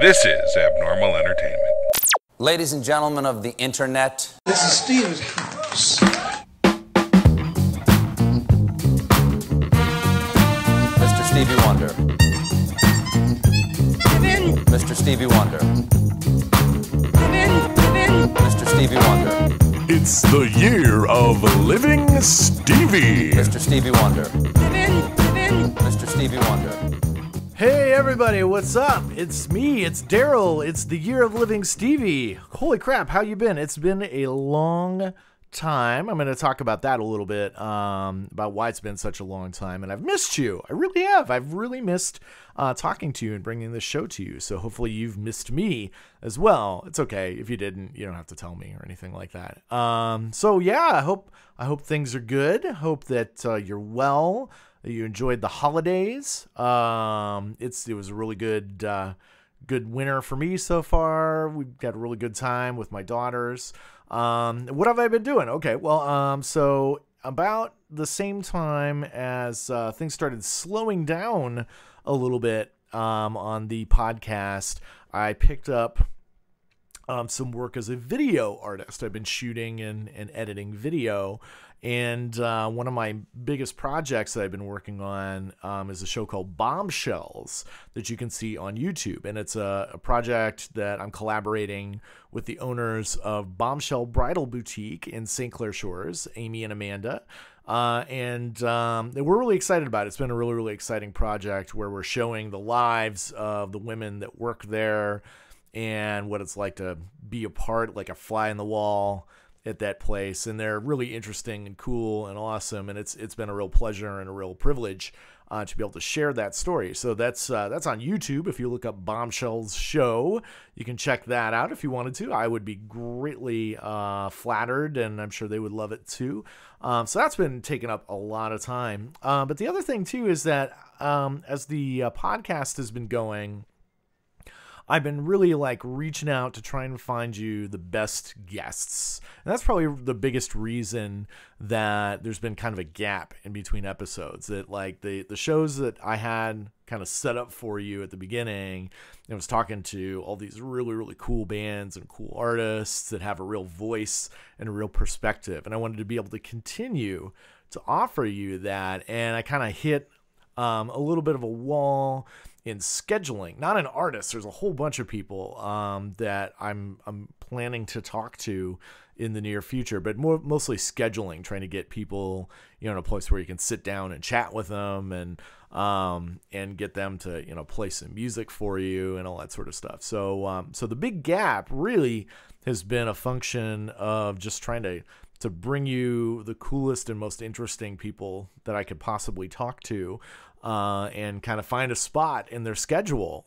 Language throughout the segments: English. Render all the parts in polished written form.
This is Abnormal Entertainment. Ladies and gentlemen of the internet. This is Steve's house. Mr. Stevie Wonder. Mr. Stevie Wonder. Mr. Stevie Wonder. It's the Year of Living Stevie. Mr. Stevie Wonder. Mr. Stevie Wonder. Hey everybody, what's up? It's me, it's Daryl. It's the Year of Living Stevie. Holy crap, how you been? It's been a long time. I'm going to talk about that a little bit, about why it's been such a long time. And I've missed you. I really have. I've really missed talking to you and bringing this show to you. So hopefully you've missed me as well. It's okay if you didn't. You don't have to tell me or anything like that. So yeah, I hope things are good. Hope that you're well. That you enjoyed the holidays. It was a really good good winter for me so far. We've got a really good time with my daughters. What have I been doing? Okay, well, so about the same time as things started slowing down a little bit on the podcast, I picked up some work as a video artist. I've been shooting and editing video. And one of my biggest projects that I've been working on is a show called Bombshells that you can see on YouTube. And it's a project that I'm collaborating with the owners of Bombshell Bridal Boutique in St. Clair Shores, Amy and Amanda. And we're really excited about it. It's been a really, really exciting project where we're showing the lives of the women that work there and what it's like to be a part, like a fly in the wall at that place, and they're really interesting and cool and awesome, and it's been a real pleasure and a real privilege to be able to share that story. So that's on YouTube. If you look up Bombshells Show, you can check that out if you wanted to. I would be greatly flattered, and I'm sure they would love it too. So that's been taking up a lot of time. But the other thing too is that as the podcast has been going, I've been really like reaching out to try and find you the best guests. And that's probably the biggest reason that there's been kind of a gap in between episodes, that like the shows that I had kind of set up for you at the beginning, and was talking to all these really, really cool bands and cool artists that have a real voice and a real perspective. And I wanted to be able to continue to offer you that. And I kind of hit a little bit of a wall in scheduling, not an artist. There's a whole bunch of people that I'm planning to talk to in the near future, but mostly scheduling, trying to get people, you know, in a place where you can sit down and chat with them and get them to, you know, play some music for you and all that sort of stuff. So so the big gap really has been a function of just trying to bring you the coolest and most interesting people that I could possibly talk to. And kind of find a spot in their schedule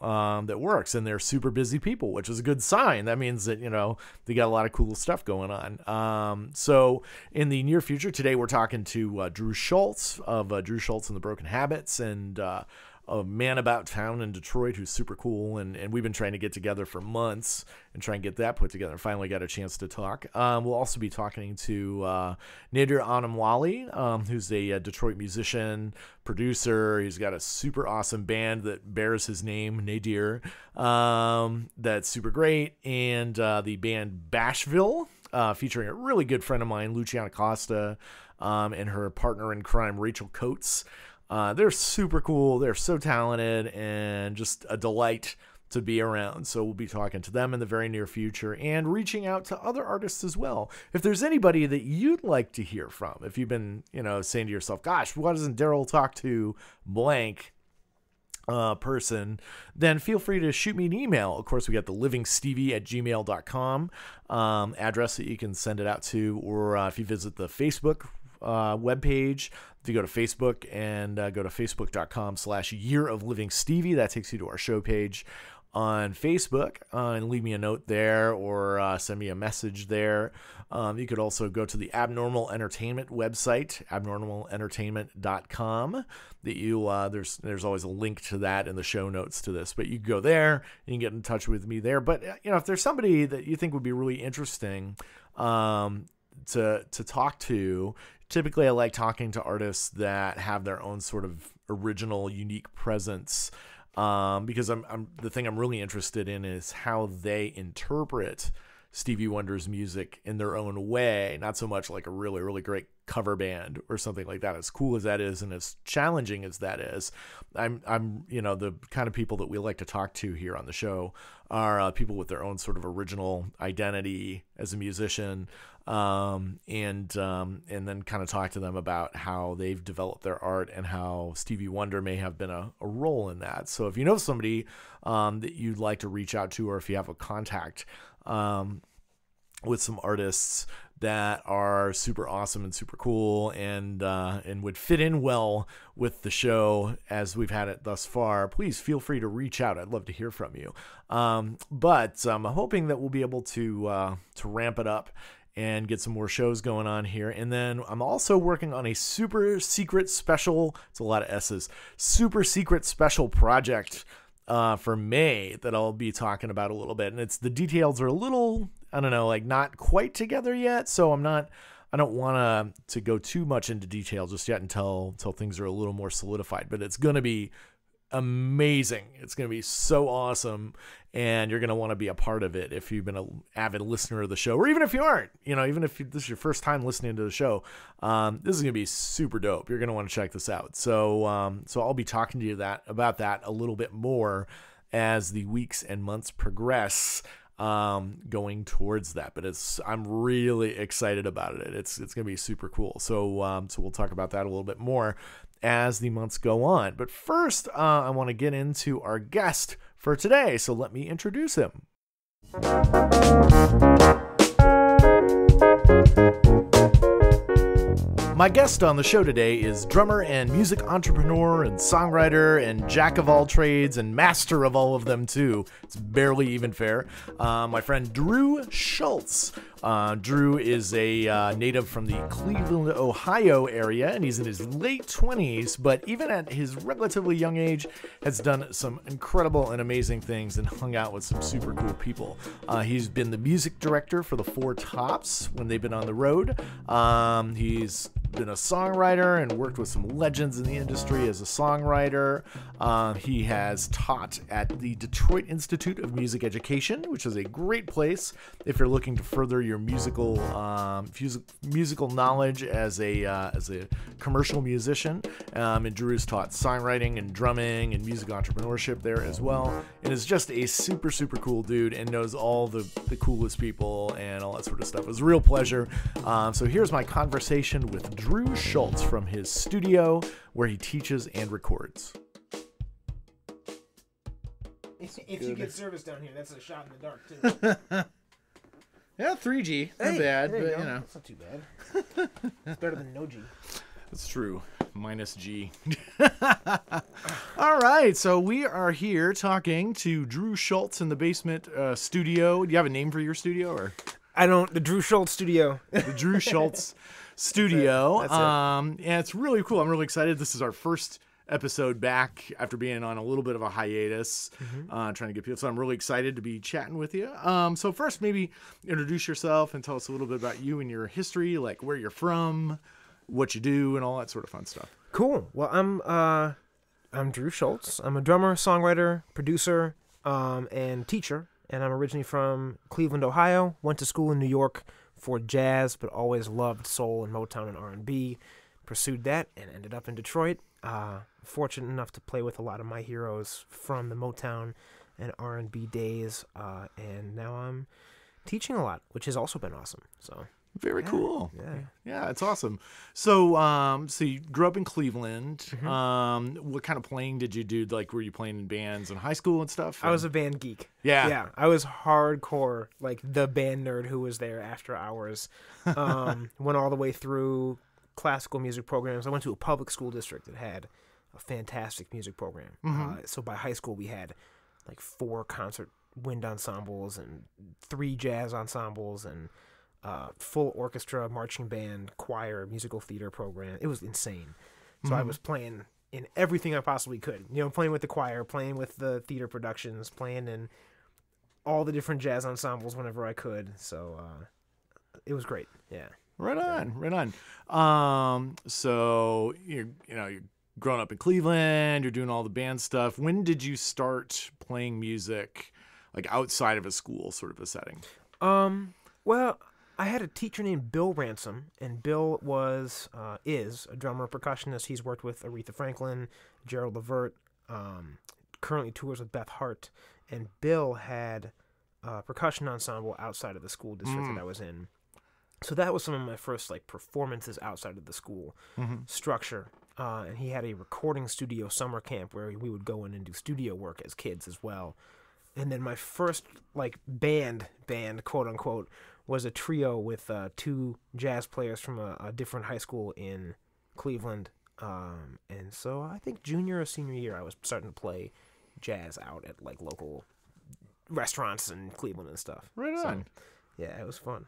that works, and they're super busy people, which is a good sign. That means that, you know, they got a lot of cool stuff going on. So in the near future, today we're talking to Drew Schultz of Drew Schultz and the Broken Habits, and a man about town in Detroit who's super cool, and we've been trying to get together for months and try and get that put together, and finally got a chance to talk. We'll also be talking to Nadir Omawale, who's a Detroit musician, producer. He's got a super awesome band that bears his name, Nadir, that's super great, and the band Bashville, featuring a really good friend of mine, Luciana Costa, and her partner in crime, Rachel Coates. They're super cool. They're so talented and just a delight to be around. So we'll be talking to them in the very near future and reaching out to other artists as well. If there's anybody that you'd like to hear from, if you've been, you know, saying to yourself, gosh, why doesn't Daryl talk to blank person, then feel free to shoot me an email. Of course, we got the livingstevie@gmail.com address that you can send it out to, or if you visit the Facebook webpage, if you go to Facebook and go to Facebook.com/year of living Stevie, that takes you to our show page on Facebook, and leave me a note there, or send me a message there. You could also go to the Abnormal Entertainment website, abnormalentertainment.com. That you there's always a link to that in the show notes to this, but you can go there and get in touch with me there. But you know, if there's somebody that you think would be really interesting to talk to, typically I like talking to artists that have their own sort of original, unique presence because the thing I'm really interested in is how they interpret Stevie Wonder's music in their own way, not so much like a really, really great cover band or something like that. As cool as that is and as challenging as that is, I'm you know, the kind of people that we like to talk to here on the show are people with their own sort of original identity as a musician, and then kind of talk to them about how they've developed their art and how Stevie Wonder may have been a role in that. So if you know somebody that you'd like to reach out to, or if you have a contact with some artists that are super awesome and super cool and would fit in well with the show as we've had it thus far, please feel free to reach out. I'd love to hear from you. But I'm hoping that we'll be able to ramp it up and get some more shows going on here. And then I'm also working on a super secret special, it's a lot of S's, super secret special project for May that I'll be talking about a little bit. And it's, the details are a little, I don't know, like not quite together yet. So I don't want to go too much into detail just yet until things are a little more solidified, but it's going to be amazing. It's going to be so awesome. And you're going to want to be a part of it if you've been an avid listener of the show, or even if you aren't, you know, even if this is your first time listening to the show, this is going to be super dope. You're going to want to check this out. So, so I'll be talking to you about that a little bit more as the weeks and months progress, going towards that. But I'm really excited about it. It's going to be super cool. So, so we'll talk about that a little bit more as the months go on. But first, I want to get into our guest for today, so let me introduce him. My guest on the show today is drummer and music entrepreneur and songwriter and jack of all trades and master of all of them too. It's barely even fair. My friend Drew Schultz. Drew is a native from the Cleveland, Ohio area, and he's in his late 20s, but even at his relatively young age, has done some incredible and amazing things and hung out with some super cool people. He's been the music director for the Four Tops when they've been on the road. He's been a songwriter and worked with some legends in the industry as a songwriter. He has taught at the Detroit Institute of Music Education, which is a great place if you're looking to further your musical knowledge as a commercial musician. And Drew's taught songwriting and drumming and music entrepreneurship there as well, and is just a super, super cool dude and knows all the coolest people and all that sort of stuff. It was a real pleasure. So here's my conversation with Drew Schultz from his studio where he teaches and records. If you get service down here, that's a shot in the dark too. Yeah, 3G. Not bad, but you know. That's not too bad. It's better than no G. That's true. Minus G. All right, so we are here talking to Drew Schultz in the basement studio. Do you have a name for your studio? Or I don't. The Drew Schultz Studio. The Drew Schultz Studio. That's it. And it's really cool. I'm really excited. This is our first episode back after being on a little bit of a hiatus, trying to get people. So I'm really excited to be chatting with you. So first, maybe introduce yourself and tell us a little bit about you and your history, like where you're from, what you do, and all that sort of fun stuff. Cool. Well, I'm Drew Schultz. I'm a drummer, songwriter, producer, and teacher. And I'm originally from Cleveland, Ohio. Went to school in New York for jazz, but always loved soul and Motown and R&B. Pursued that and ended up in Detroit. Fortunate enough to play with a lot of my heroes from the Motown and R&B days, and now I'm teaching a lot, which has also been awesome. So very cool. Yeah, it's awesome. So, so you grew up in Cleveland. What kind of playing did you do? Like, were you playing in bands in high school and stuff? I was a band geek. Yeah. I was hardcore, like the band nerd who was there after hours. Went all the way through classical music programs. I went to a public school district that had a fantastic music program. So by high school, we had like 4 concert wind ensembles and 3 jazz ensembles and full orchestra, marching band, choir, musical theater program. It was insane. So I was playing in everything I possibly could. You know, playing with the choir, playing with the theater productions, playing in all the different jazz ensembles whenever I could. So it was great. Yeah. Right on. So you know, you growing up in Cleveland, you're doing all the band stuff. When did you start playing music, like outside of a school sort of a setting? Well, I had a teacher named Bill Ransom, and Bill was, is a drummer, percussionist. He's worked with Aretha Franklin, Gerald Levert, currently tours with Beth Hart, and Bill had a percussion ensemble outside of the school district that I was in. So that was some of my first like performances outside of the school structure. And he had a recording studio summer camp where we would go in and do studio work as kids as well. And then my first like band, quote unquote, was a trio with two jazz players from a different high school in Cleveland. And so I think junior or senior year, I was starting to play jazz out at like local restaurants in Cleveland and stuff. Right on. So, yeah, it was fun.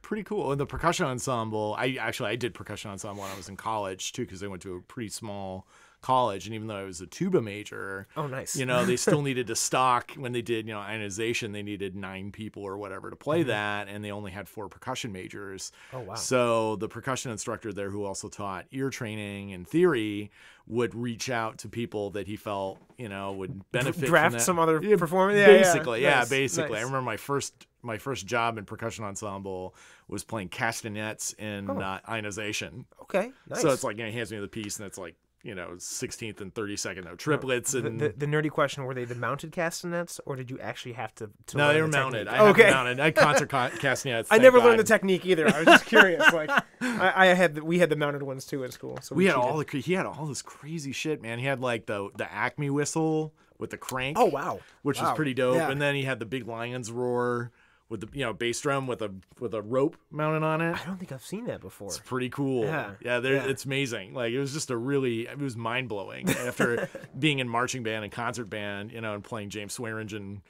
Pretty cool. And the percussion ensemble, I did percussion ensemble when I was in college too, because I went to a pretty small college, and even though I was a tuba major, you know, they still needed to stock, when they did, you know, Ionization, they needed 9 people or whatever to play that, and they only had 4 percussion majors. Oh wow. So the percussion instructor there, who also taught ear training and theory, would reach out to people that he felt, you know, would benefit from that. Some other performance. Basically. Nice. I remember my first job in percussion ensemble was playing castanets in Ionization. Okay, nice. So it's like, you know, he hands me the piece, and it's like, you know, 16th and 32nd note triplets. And the nerdy question: were they the mounted castanets, or did you actually have to? No, they were mounted. I had mounted. I had concert castanets. I never learned the technique either. I was just curious. Like, we had the mounted ones too at school. So we had all the he had all this crazy shit, man. He had like the Acme whistle with the crank. Oh wow, which was pretty dope. Yeah. And then he had the big lion's roar with the, you know, bass drum with a rope mounted on it. I don't think I've seen that before. It's pretty cool. Yeah. It's amazing. Like, it was just it was mind blowing. After being in marching band and concert band, you know, and playing James Swearingen,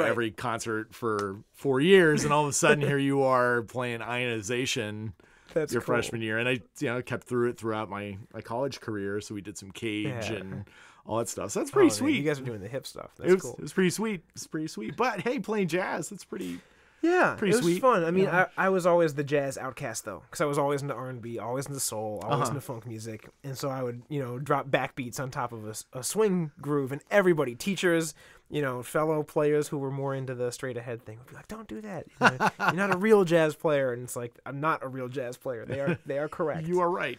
every concert for 4 years, and all of a sudden here you are playing Ionization. That's your freshman year, and I, you know, kept through it throughout my college career. So we did some cage and all that stuff. So that's pretty sweet. Man, you guys are doing the hip stuff. That's cool. It was pretty sweet. It's pretty sweet. But hey, playing jazz, that's pretty. Yeah, pretty sweet. It was fun. I mean, I was always the jazz outcast though, because I was always into R&B, always into soul, always into funk music, and so I would, you know, drop backbeats on top of a swing groove, and everybody, teachers, you know, fellow players who were more into the straight ahead thing would be like, "Don't do that. You know, you're not a real jazz player." And it's like, I'm not a real jazz player. They are correct. You are right.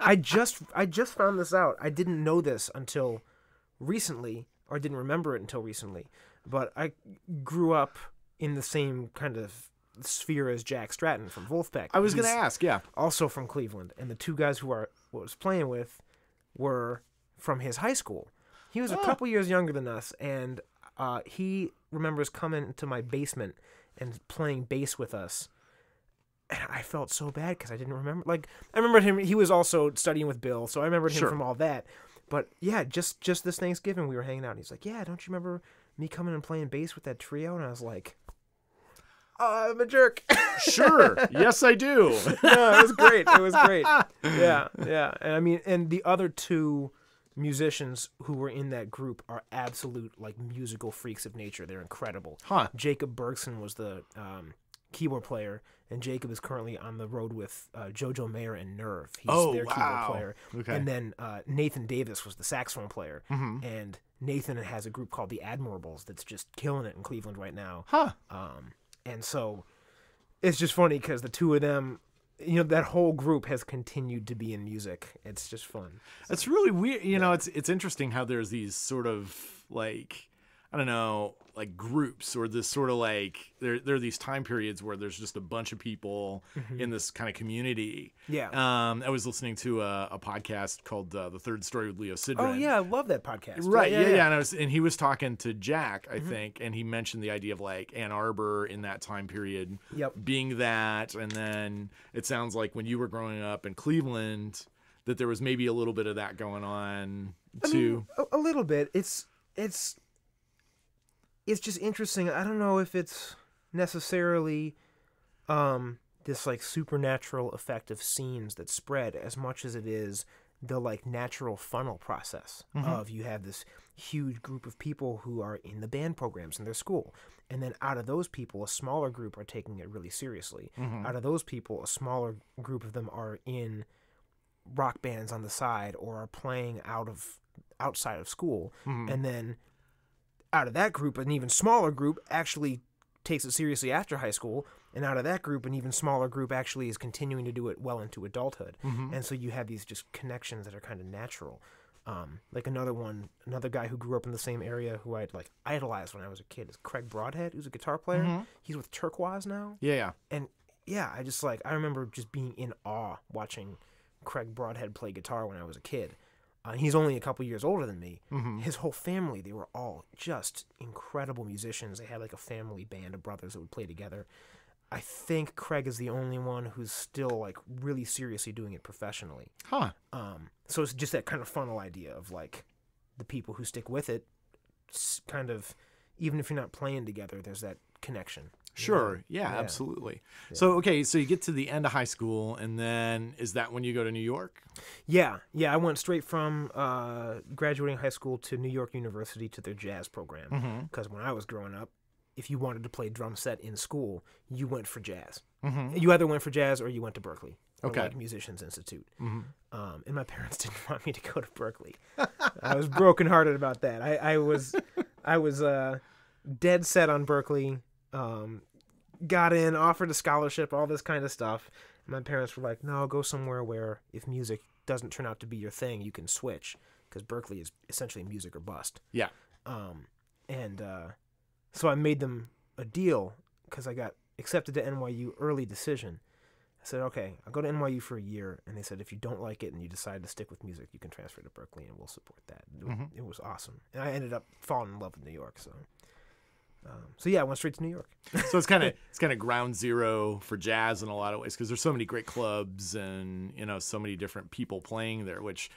I just found this out. I didn't know this until recently, or didn't remember it until recently. But I grew up in the same kind of sphere as Jack Stratton from Vulfpeck. I was going to ask, yeah. Also from Cleveland. And the two guys who I was playing with were from his high school. He was a couple years younger than us, and he remembers coming to my basement and playing bass with us. And I felt so bad because I didn't remember. Like, I remembered him. He was also studying with Bill, so I remembered him from all that. But, yeah, just this Thanksgiving we were hanging out, and he's like, "Yeah, don't you remember me coming and playing bass with that trio?" And I was like, "Oh, I'm a jerk." Sure. Yes, I do. Yeah, it was great. It was great. Yeah, yeah. And I mean, and the other two musicians who were in that group are absolute, like, musical freaks of nature. They're incredible. Huh. Jacob Bergson was the keyboard player, and Jacob is currently on the road with JoJo Mayer and Nerve. He's their keyboard player. Okay. And then Nathan Davis was the saxophone player, and Nathan has a group called the Admirables that's just killing it in Cleveland right now. Huh. And so it's just funny because the two of them, you know, that whole group has continued to be in music. It's just fun. So, it's really weird. You know, it's interesting how there's these sort of, like, I don't know, like groups, or this sort of like, there are these time periods where there's just a bunch of people in this kind of community. Yeah. I was listening to a podcast called The Third Story with Leo Sidran. Oh yeah, I love that podcast. Right. Yeah. And he was talking to Jack, I think, and he mentioned the idea of like Ann Arbor in that time period being that, and then it sounds like when you were growing up in Cleveland that there was maybe a little bit of that going on too. I mean, a little bit. It's just interesting. I don't know if it's necessarily this like supernatural effect of scenes that spread as much as it is the like natural funnel process of, you have this huge group of people who are in the band programs in their school, and then out of those people, a smaller group are taking it really seriously. Out of those people, a smaller group of them are in rock bands on the side or are playing outside of school. Mm-hmm. And then out of that group, an even smaller group actually takes it seriously after high school. And out of that group, an even smaller group actually is continuing to do it well into adulthood. Mm-hmm. And so you have these just connections that are kind of natural. Like another guy who grew up in the same area who I'd like idolized when I was a kid is Craig Broadhead, who's a guitar player. Mm-hmm. He's with Turquoise now. Yeah, yeah. And yeah, I remember just being in awe watching Craig Broadhead play guitar when I was a kid. He's only a couple years older than me. Mm-hmm. His whole family, they were all just incredible musicians. They had like a family band of brothers that would play together. I think Craig is the only one who's still like really seriously doing it professionally. Huh. So it's just that kind of funnel idea of like the people who stick with it, kind of, even if you're not playing together, there's that connection. Sure. Yeah, yeah, absolutely. Yeah. So, okay, so you get to the end of high school, and then is that when you go to New York? Yeah. Yeah, I went straight from graduating high school to New York University to their jazz program. Because when I was growing up, if you wanted to play drum set in school, you went for jazz. Mm-hmm. You either went for jazz or you went to Berkeley. Okay. Like Musicians Institute. Mm-hmm. And my parents didn't want me to go to Berkeley. I was brokenhearted about that. I was dead set on Berkeley. Got in, offered a scholarship, all this kind of stuff. And my parents were like, no, go somewhere where if music doesn't turn out to be your thing, you can switch, because Berkeley is essentially music or bust. Yeah. So I made them a deal, because I got accepted to NYU early decision. I said, okay, I'll go to NYU for a year. And they said, if you don't like it and you decide to stick with music, you can transfer to Berkeley and we'll support that. It was awesome. And I ended up falling in love with New York, so... yeah, I went straight to New York. So it's kind of ground zero for jazz in a lot of ways, because there's so many great clubs and, you know, so many different people playing there, which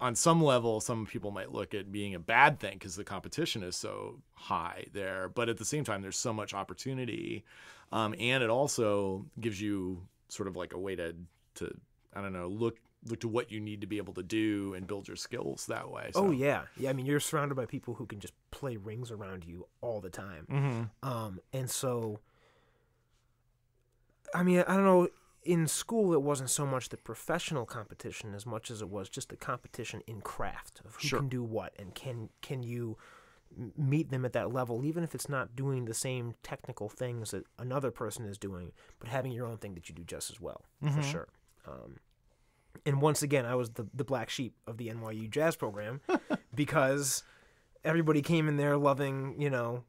on some level, some people might look at being a bad thing because the competition is so high there. But at the same time, there's so much opportunity. And it also gives you sort of like a way to I don't know, look to what you need to be able to do and build your skills that way. So. Oh, yeah. Yeah, I mean, you're surrounded by people who can just play rings around you all the time. Mm-hmm. And so, I mean, I don't know, in school it wasn't so much the professional competition as much as it was just the competition in craft of who can do what, and can you meet them at that level, even if it's not doing the same technical things that another person is doing, but having your own thing that you do just as well, for sure. And once again, I was the black sheep of the NYU jazz program, because everybody came in there loving, you know,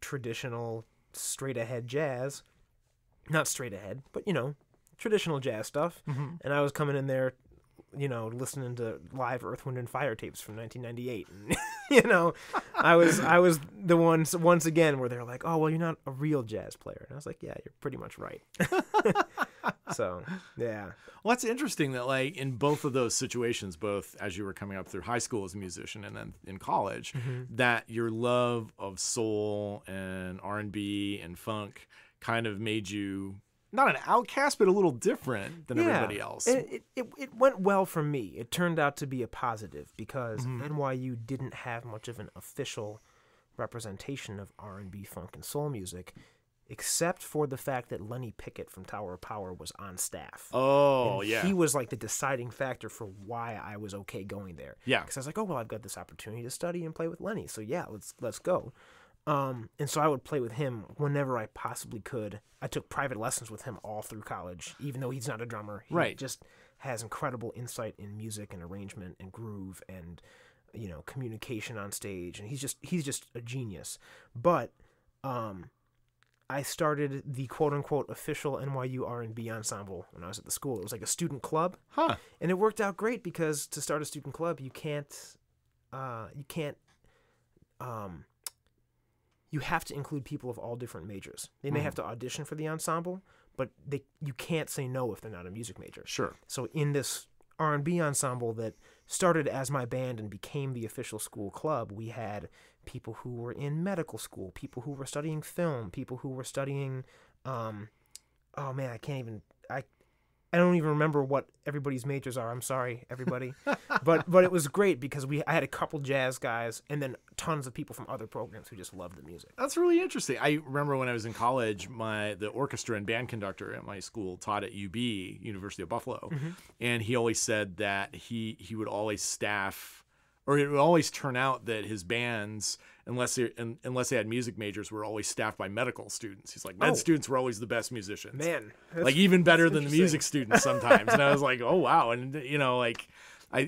traditional straight-ahead jazz. Not straight-ahead, but, you know, traditional jazz stuff. Mm-hmm. And I was coming in there, you know, listening to live Earth, Wind, and Fire tapes from 1998. And, you know, I was the one, once again, where they're like, oh, well, you're not a real jazz player. And I was like, yeah, you're pretty much right. So, yeah. Well, that's interesting that, like, in both of those situations, both as you were coming up through high school as a musician and then in college, that your love of soul and R&B and funk kind of made you not an outcast, but a little different than everybody else. It went well for me. It turned out to be a positive, because NYU didn't have much of an official representation of R&B, funk, and soul music, except for the fact that Lenny Pickett from Tower of Power was on staff. Oh, and yeah. He was like the deciding factor for why I was okay going there. Yeah. Because I was like, oh, well, I've got this opportunity to study and play with Lenny. So, yeah, let's go. And so I would play with him whenever I possibly could. I took private lessons with him all through college, even though he's not a drummer. He just has incredible insight in music and arrangement and groove and, you know, communication on stage. And he's just a genius. But I started the quote-unquote official NYU R&B ensemble when I was at the school. It was like a student club. Huh. And it worked out great, because to start a student club, you have to include people of all different majors. They may have to audition for the ensemble, but you can't say no if they're not a music major. Sure. So in this R&B ensemble that started as my band and became the official school club, we had people who were in medical school, people who were studying film, people who were studying, I don't even remember what everybody's majors are. I'm sorry, everybody. But it was great because I had a couple jazz guys and then tons of people from other programs who just loved the music. That's really interesting. I remember when I was in college, the orchestra and band conductor at my school taught at UB, University of Buffalo, mm-hmm. and he always said that he would always staff, or it would always turn out that his bands, unless they had music majors, were always staffed by medical students. He's like, med students were always the best musicians. Man. Like, even better than the music students sometimes. And I was like, oh, wow. And, you know, like,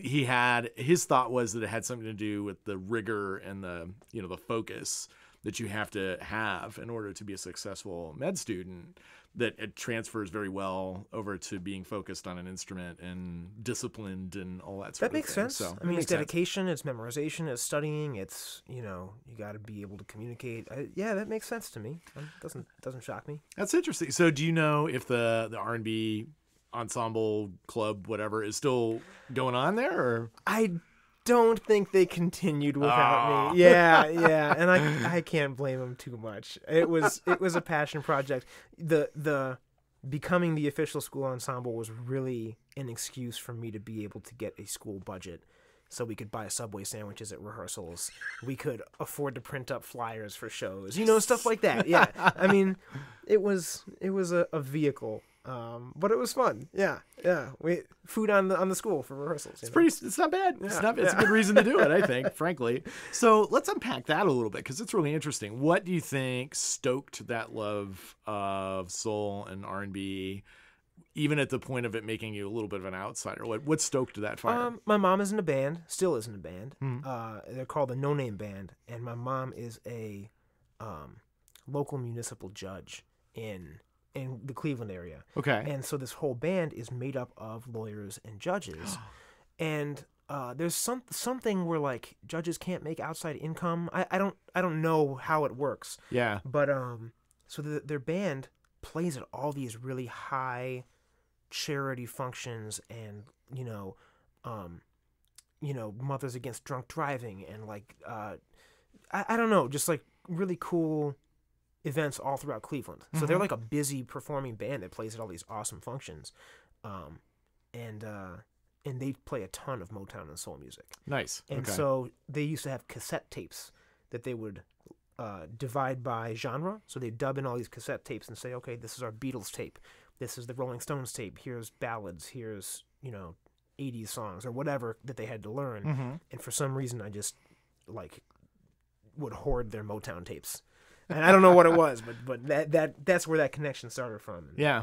his thought was that it had something to do with the rigor and the, you know, the focus that you have to have in order to be a successful med student, that it transfers very well over to being focused on an instrument and disciplined and all that sort of thing. That makes sense. So, I mean, it's dedication, it's memorization, it's studying, it's, you know, you got to be able to communicate. Yeah, that makes sense to me. It doesn't shock me. That's interesting. So do you know if the R&B ensemble club, whatever, is still going on there? Or? I don't think they continued without me. Yeah, and I can't blame them too much. It was a passion project. The becoming the official school ensemble was really an excuse for me to be able to get a school budget, so we could buy Subway sandwiches at rehearsals. We could afford to print up flyers for shows, you know, stuff like that. Yeah, I mean, it was a vehicle. But it was fun. Yeah. We food on the school for rehearsals. It's pretty. It's not bad. Yeah. It's a good reason to do it, I think, frankly. So let's unpack that a little bit, because it's really interesting. What do you think stoked that love of soul and R&B, even at the point of it making you a little bit of an outsider? What stoked that fire? My mom is in a band. Still is in a band. Mm-hmm. They're called the No Name Band, and my mom is a local municipal judge in the Cleveland area. Okay. And so this whole band is made up of lawyers and judges. And there's something where, like, judges can't make outside income. I don't know how it works. Yeah. But so their band plays at all these really high charity functions and, Mothers Against Drunk Driving and, like, I don't know, just, like, really cool events all throughout Cleveland. So they're like a busy performing band that plays at all these awesome functions. And they play a ton of Motown and soul music. Nice. And so they used to have cassette tapes that they would divide by genre. So they'd dub in all these cassette tapes and say, okay, this is our Beatles tape. This is the Rolling Stones tape. Here's ballads. Here's, 80s songs or whatever that they had to learn. Mm-hmm. And for some reason, I just, like, would hoard their Motown tapes. And I don't know what it was, but that's where that connection started from. Yeah.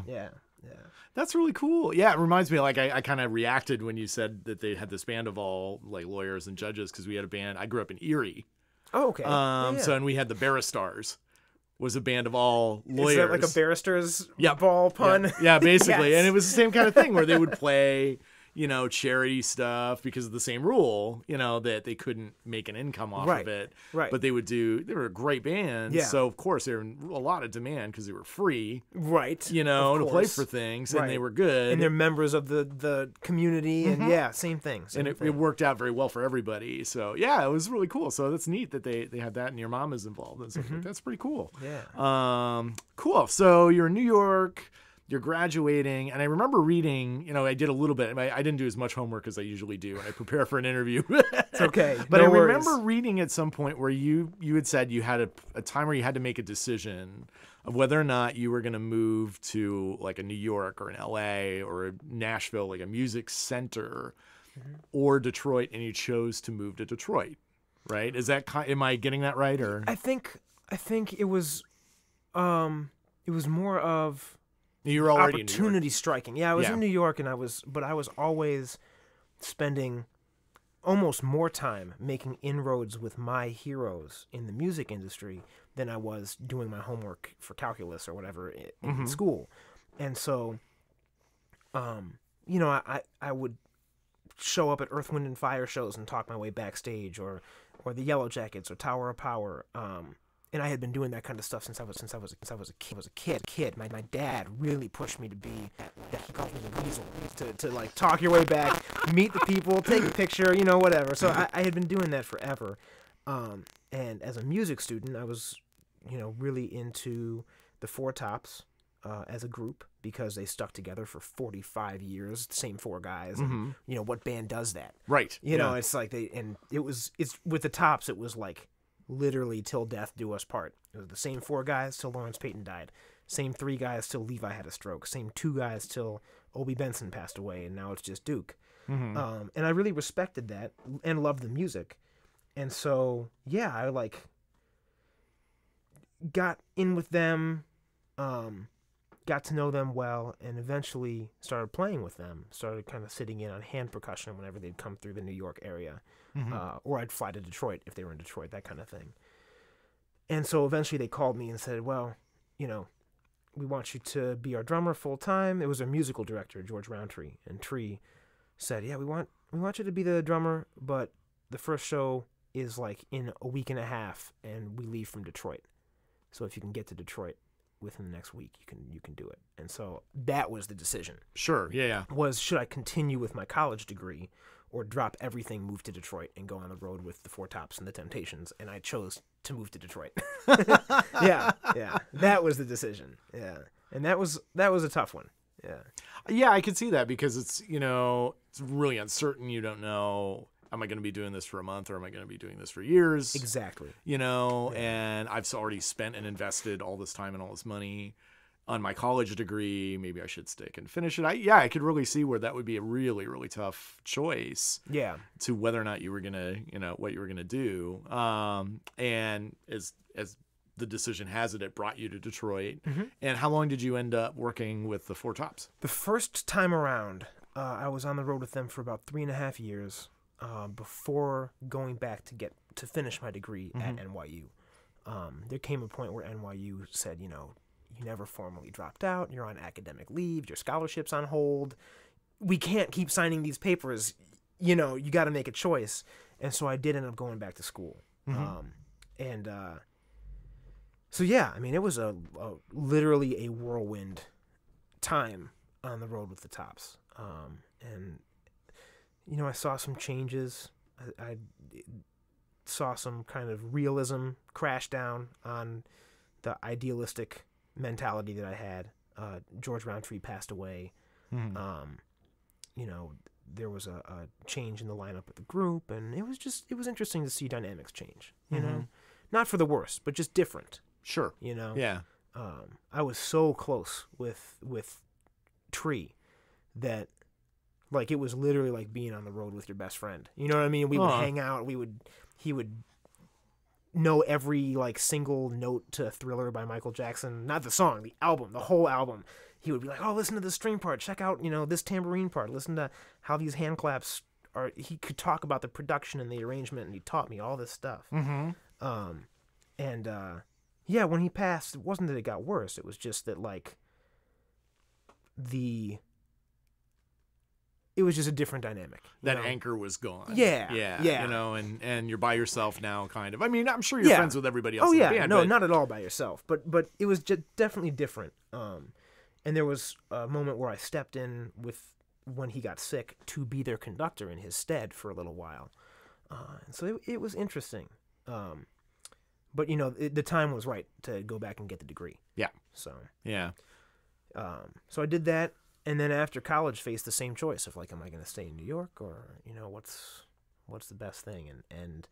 That's really cool. Yeah, it reminds me, like, I kind of reacted when you said that they had this band of all, like, lawyers and judges, because we had a band. I grew up in Erie. Oh, okay. So, and we had the Barristars. Was a band of all lawyers. Is that like a Barristars ball pun? Yeah, basically. Yes. And it was the same kind of thing where they would play, charity stuff because of the same rule, that they couldn't make an income off of it. Right. But they were a great band. Yeah. So, of course, they were in a lot of demand because they were free. Right. To play for things. Right. And they were good. And they're members of the community. Mm-hmm. And same thing. It worked out very well for everybody. So, yeah, it was really cool. So that's neat that they had that and your mom is involved. And mm-hmm. That's pretty cool. Yeah. Cool. So you're in New York. You're graduating, and I remember reading, I did a little bit. I didn't do as much homework as I usually do, and I prepare for an interview. It's okay. But no worries. I remember reading at some point where you had said you had a time where you had to make a decision of whether or not you were going to move to, like, a New York or an L.A. or a Nashville, like a music center, mm-hmm. or Detroit, and you chose to move to Detroit, right? Is that – am I getting that right? Or I think it was more of – you were already opportunity striking. Yeah, I was in New York, and I was always spending almost more time making inroads with my heroes in the music industry than I was doing my homework for calculus or whatever in mm-hmm. school. And so, I would show up at Earth, Wind, and Fire shows and talk my way backstage, or the Yellow Jackets or Tower of Power. And I had been doing that kind of stuff since I was a kid. My dad really pushed me to be that. He called me the weasel to like talk your way back, meet the people, take a picture, whatever. So I had been doing that forever. And as a music student, I was really into the Four Tops as a group because they stuck together for 45 years, the same four guys. Mm-hmm. And, you know, what band does that? Right. You know, it's like they, and it was, it's with the Tops, it was like literally till death do us part. It was the same four guys till Lawrence Payton died. Same three guys till Levi had a stroke. Same two guys till Obie Benson passed away, and now it's just Duke. Mm-hmm. And I really respected that and loved the music. And so, yeah, I like got in with them, got to know them well, and eventually started playing with them. Started kind of sitting in on hand percussion whenever they'd come through the New York area. Mm-hmm. Or I'd fly to Detroit if they were in Detroit, that kind of thing. And so eventually they called me and said, well, you know, we want you to be our drummer full time. It was our musical director, George Roundtree, and Tree said, yeah, we want you to be the drummer, but the first show is like in a week and a half, and we leave from Detroit. So if you can get to Detroit within the next week, you can do it. And so that was the decision. Sure, yeah. Was should I continue with my college degree or drop everything, move to Detroit, and go on the road with the Four Tops and the Temptations? And I chose to move to Detroit. yeah. That was the decision. Yeah, and that was a tough one. Yeah, I could see that because it's, you know, it's really uncertain. You don't know, am I going to be doing this for a month or am I going to be doing this for years? Exactly. You know, and I've already spent and invested all this time and all this money on my college degree. Maybe I should stick and finish it. I could really see where that would be a really, really tough choice. Yeah. To whether or not you were going to, you know, what you were going to do. And as the decision has it brought you to Detroit. Mm-hmm. And how long did you end up working with the Four Tops? The first time around, I was on the road with them for about 3.5 years before going back to finish my degree at NYU. There came a point where NYU said, you know, you never formally dropped out, you're on academic leave, your scholarship's on hold, we can't keep signing these papers, you know, you got to make a choice. And so I did end up going back to school. Mm-hmm. So, yeah, I mean, it was a literally a whirlwind time on the road with the Tops. And, you know, I saw some changes. I saw some kind of realism crash down on the idealistic mentality that I had. George Roundtree passed away. Mm-hmm. You know, there was a change in the lineup of the group, and it was interesting to see dynamics change, you know? Not for the worse, but just different. Sure. You know? Yeah. I was so close with Tree that, like, it was literally like being on the road with your best friend. You know what I mean? We would hang out. He would know every, like, single note to Thriller by Michael Jackson. Not the song, the album, the whole album. He would be like, oh, listen to this string part. Check out, you know, this tambourine part. Listen to how these hand claps are. He could talk about the production and the arrangement, and he taught me all this stuff. Mm-hmm. Yeah, when he passed, it wasn't that it got worse. It was just that, like, it was just a different dynamic. That anchor was gone. Yeah. You know, and you're by yourself now, kind of. I mean, I'm sure you're friends with everybody else in the band. No, not at all by yourself. But it was just definitely different. And there was a moment where I stepped in when he got sick to be their conductor in his stead for a little while. And so it was interesting. But, you know, the time was right to go back and get the degree. Yeah. So. Yeah. So I did that, and then after college, faced the same choice of, like, am I going to stay in New York, or, you know, what's the best thing? And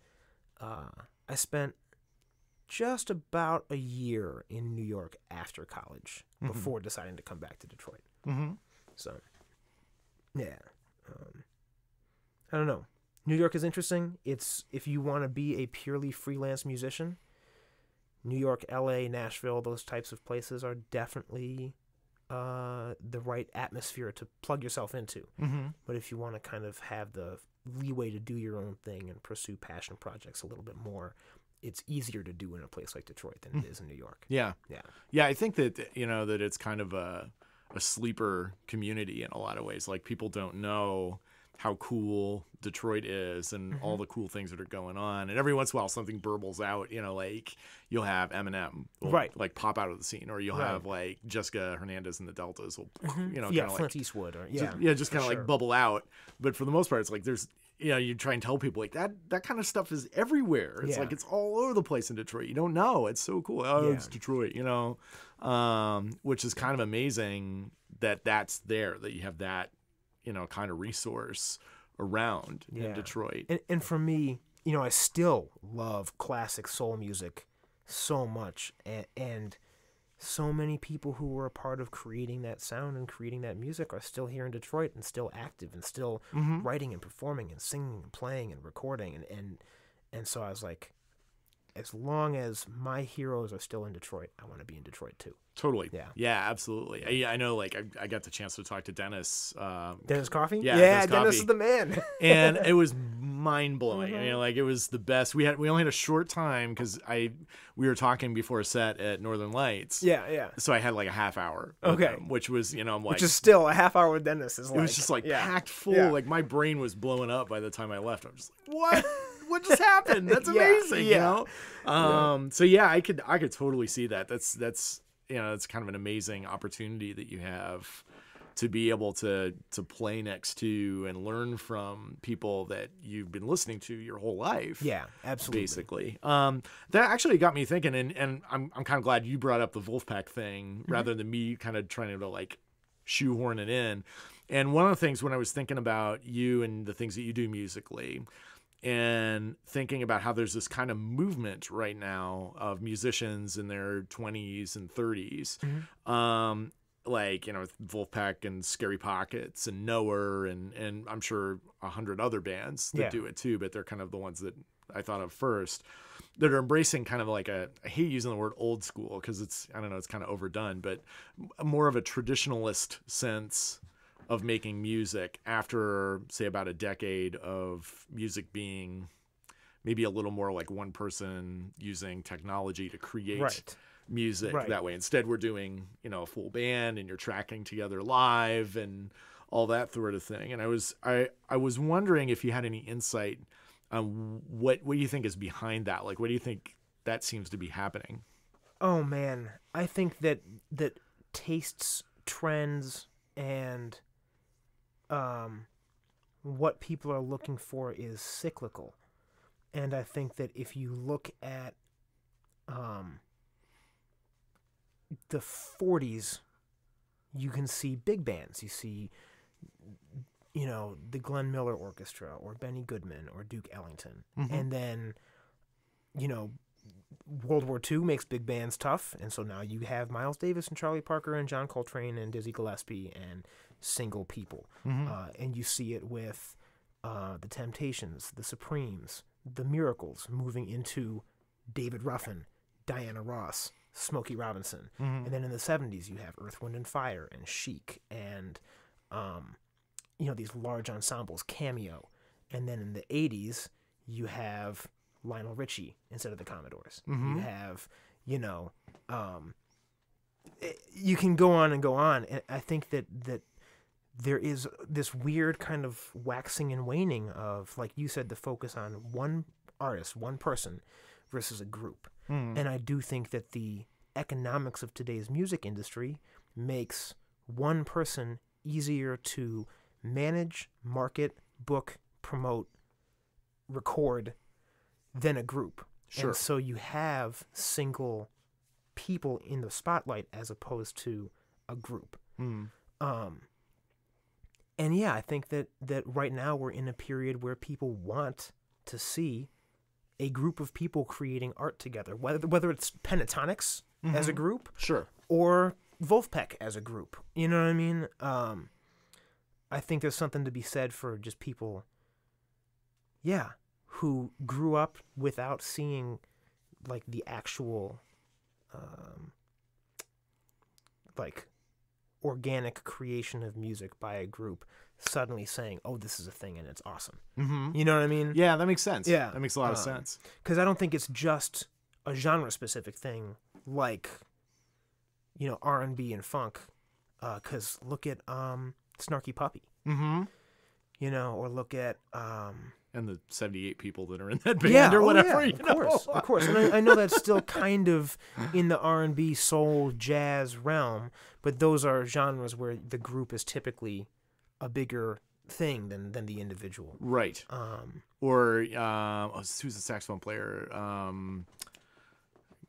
I spent just about a year in New York after college before deciding to come back to Detroit. Mm-hmm. So, yeah. I don't know. New York is interesting. It's if you want to be a purely freelance musician, New York, LA, Nashville, those types of places are definitely the right atmosphere to plug yourself into. Mm-hmm. But if you want to kind of have the leeway to do your own thing and pursue passion projects a little bit more, it's easier to do in a place like Detroit than it is in New York. Yeah. I think that, you know, that it's kind of a sleeper community in a lot of ways. Like, people don't know how cool Detroit is and all the cool things that are going on. And every once in a while something burbles out, you know, like you'll have Eminem like pop out of the scene, or you'll have like Jessica Hernandez and the Deltas will, you know, kind of like Flint Eastwood, or just kind of like bubble out. But for the most part, it's like there's you know, you try and tell people like that kind of stuff is everywhere. It's like, it's all over the place in Detroit. You don't know. It's so cool. Oh, it's Detroit, you know, which is kind of amazing that that's there, that you have that, you know, kind of resource around in Detroit. And for me, you know, I still love classic soul music so much. And so many people who were a part of creating that sound and creating that music are still here in Detroit and still active and still writing and performing and singing and playing and recording. And so I was like, as long as my heroes are still in Detroit, I want to be in Detroit too. Totally. Yeah. Yeah, absolutely. I know, like, I got the chance to talk to Dennis. Dennis Coffey? Yeah, Dennis is the man. And it was mind-blowing. I mean, like, it was the best. We only had a short time because we were talking before a set at Northern Lights. Yeah, yeah. So I had, like, a half hour. Okay. Them, which was, you know, I'm like... Which is still a half hour with Dennis. Is like, it was just, like, packed full. Yeah. Like, my brain was blowing up by the time I left. I'm just like, what? What just happened? That's amazing, you know? So, yeah, I could totally see that. That's you know, it's kind of an amazing opportunity that you have to be able to play next to and learn from people that you've been listening to your whole life. Yeah, absolutely. Basically. That actually got me thinking, and I'm kind of glad you brought up the Vulfpeck thing rather than me kind of trying to, like, shoehorn it in. And one of the things when I was thinking about you and the things that you do musically and thinking about how there's this kind of movement right now of musicians in their 20s and 30s, like, you know, Vulfpeck and Scary Pockets and Knower and I'm sure 100 other bands that do it too, but they're kind of the ones that I thought of first that are embracing kind of like a, I hate using the word old school because it's, I don't know, it's kind of overdone, but more of a traditionalist sense of making music after, say, about a decade of music being maybe a little more like one person using technology to create music that way. Instead, we're doing, you know, a full band and you're tracking together live and all that sort of thing. And I was wondering if you had any insight on what you think is behind that. Like, what do you think that seems to be happening? Oh, man. I think that tastes, trends, and... what people are looking for is cyclical. And I think that if you look at the 40s, you can see big bands. You see, you know, the Glenn Miller Orchestra or Benny Goodman or Duke Ellington. And then, you know, World War II makes big bands tough. And so now you have Miles Davis and Charlie Parker and John Coltrane and Dizzy Gillespie and single people. And you see it with the Temptations, the Supremes, the Miracles, moving into David Ruffin, Diana Ross, Smokey Robinson. And then in the 70s, you have Earth, Wind, and Fire and Chic and, you know, these large ensembles, Cameo. And then in the 80s, you have Lionel Richie instead of the Commodores. You have, you know, you can go on and go on. And I think that there is this weird kind of waxing and waning of, like you said, the focus on one artist, one person versus a group. And I do think that the economics of today's music industry makes one person easier to manage, market, book, promote, record than a group. And so you have single people in the spotlight as opposed to a group. And yeah, I think that right now we're in a period where people want to see a group of people creating art together, whether it's Pentatonics as a group or Vulfpeck as a group. You know what I mean? I think there's something to be said for just people, who grew up without seeing, like, the actual, like... organic creation of music by a group suddenly saying, oh, this is a thing and it's awesome. You know what I mean? Yeah, that makes sense. Yeah. That makes a lot of sense. Because I don't think it's just a genre-specific thing like, you know, R&B and funk. Because look at Snarky Puppy. You know, or look at... and the 78 people that are in that band or whatever. Yeah, of course. And I know that's still kind of in the R&B, soul, jazz realm, but those are genres where the group is typically a bigger thing than the individual. Right. Who's the saxophone player?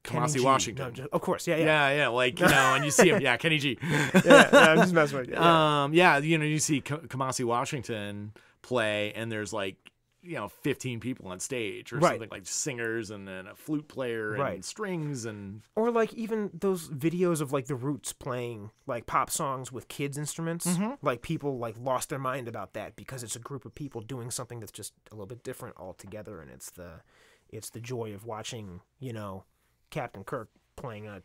Kamasi Washington. No, of course. Yeah, yeah. Yeah, yeah. Like, you know, and you see him. Yeah, Kenny G. Yeah, I'm just messing with you. Yeah. Yeah, you know, you see Kamasi Washington play, and there's like, you know, 15 people on stage or something, like singers and then a flute player and strings and... Or like even those videos of like the Roots playing like pop songs with kids' instruments. Mm-hmm. Like people like lost their mind about that because it's a group of people doing something that's just a little bit different altogether, and it's the joy of watching, you know, Captain Kirk playing a,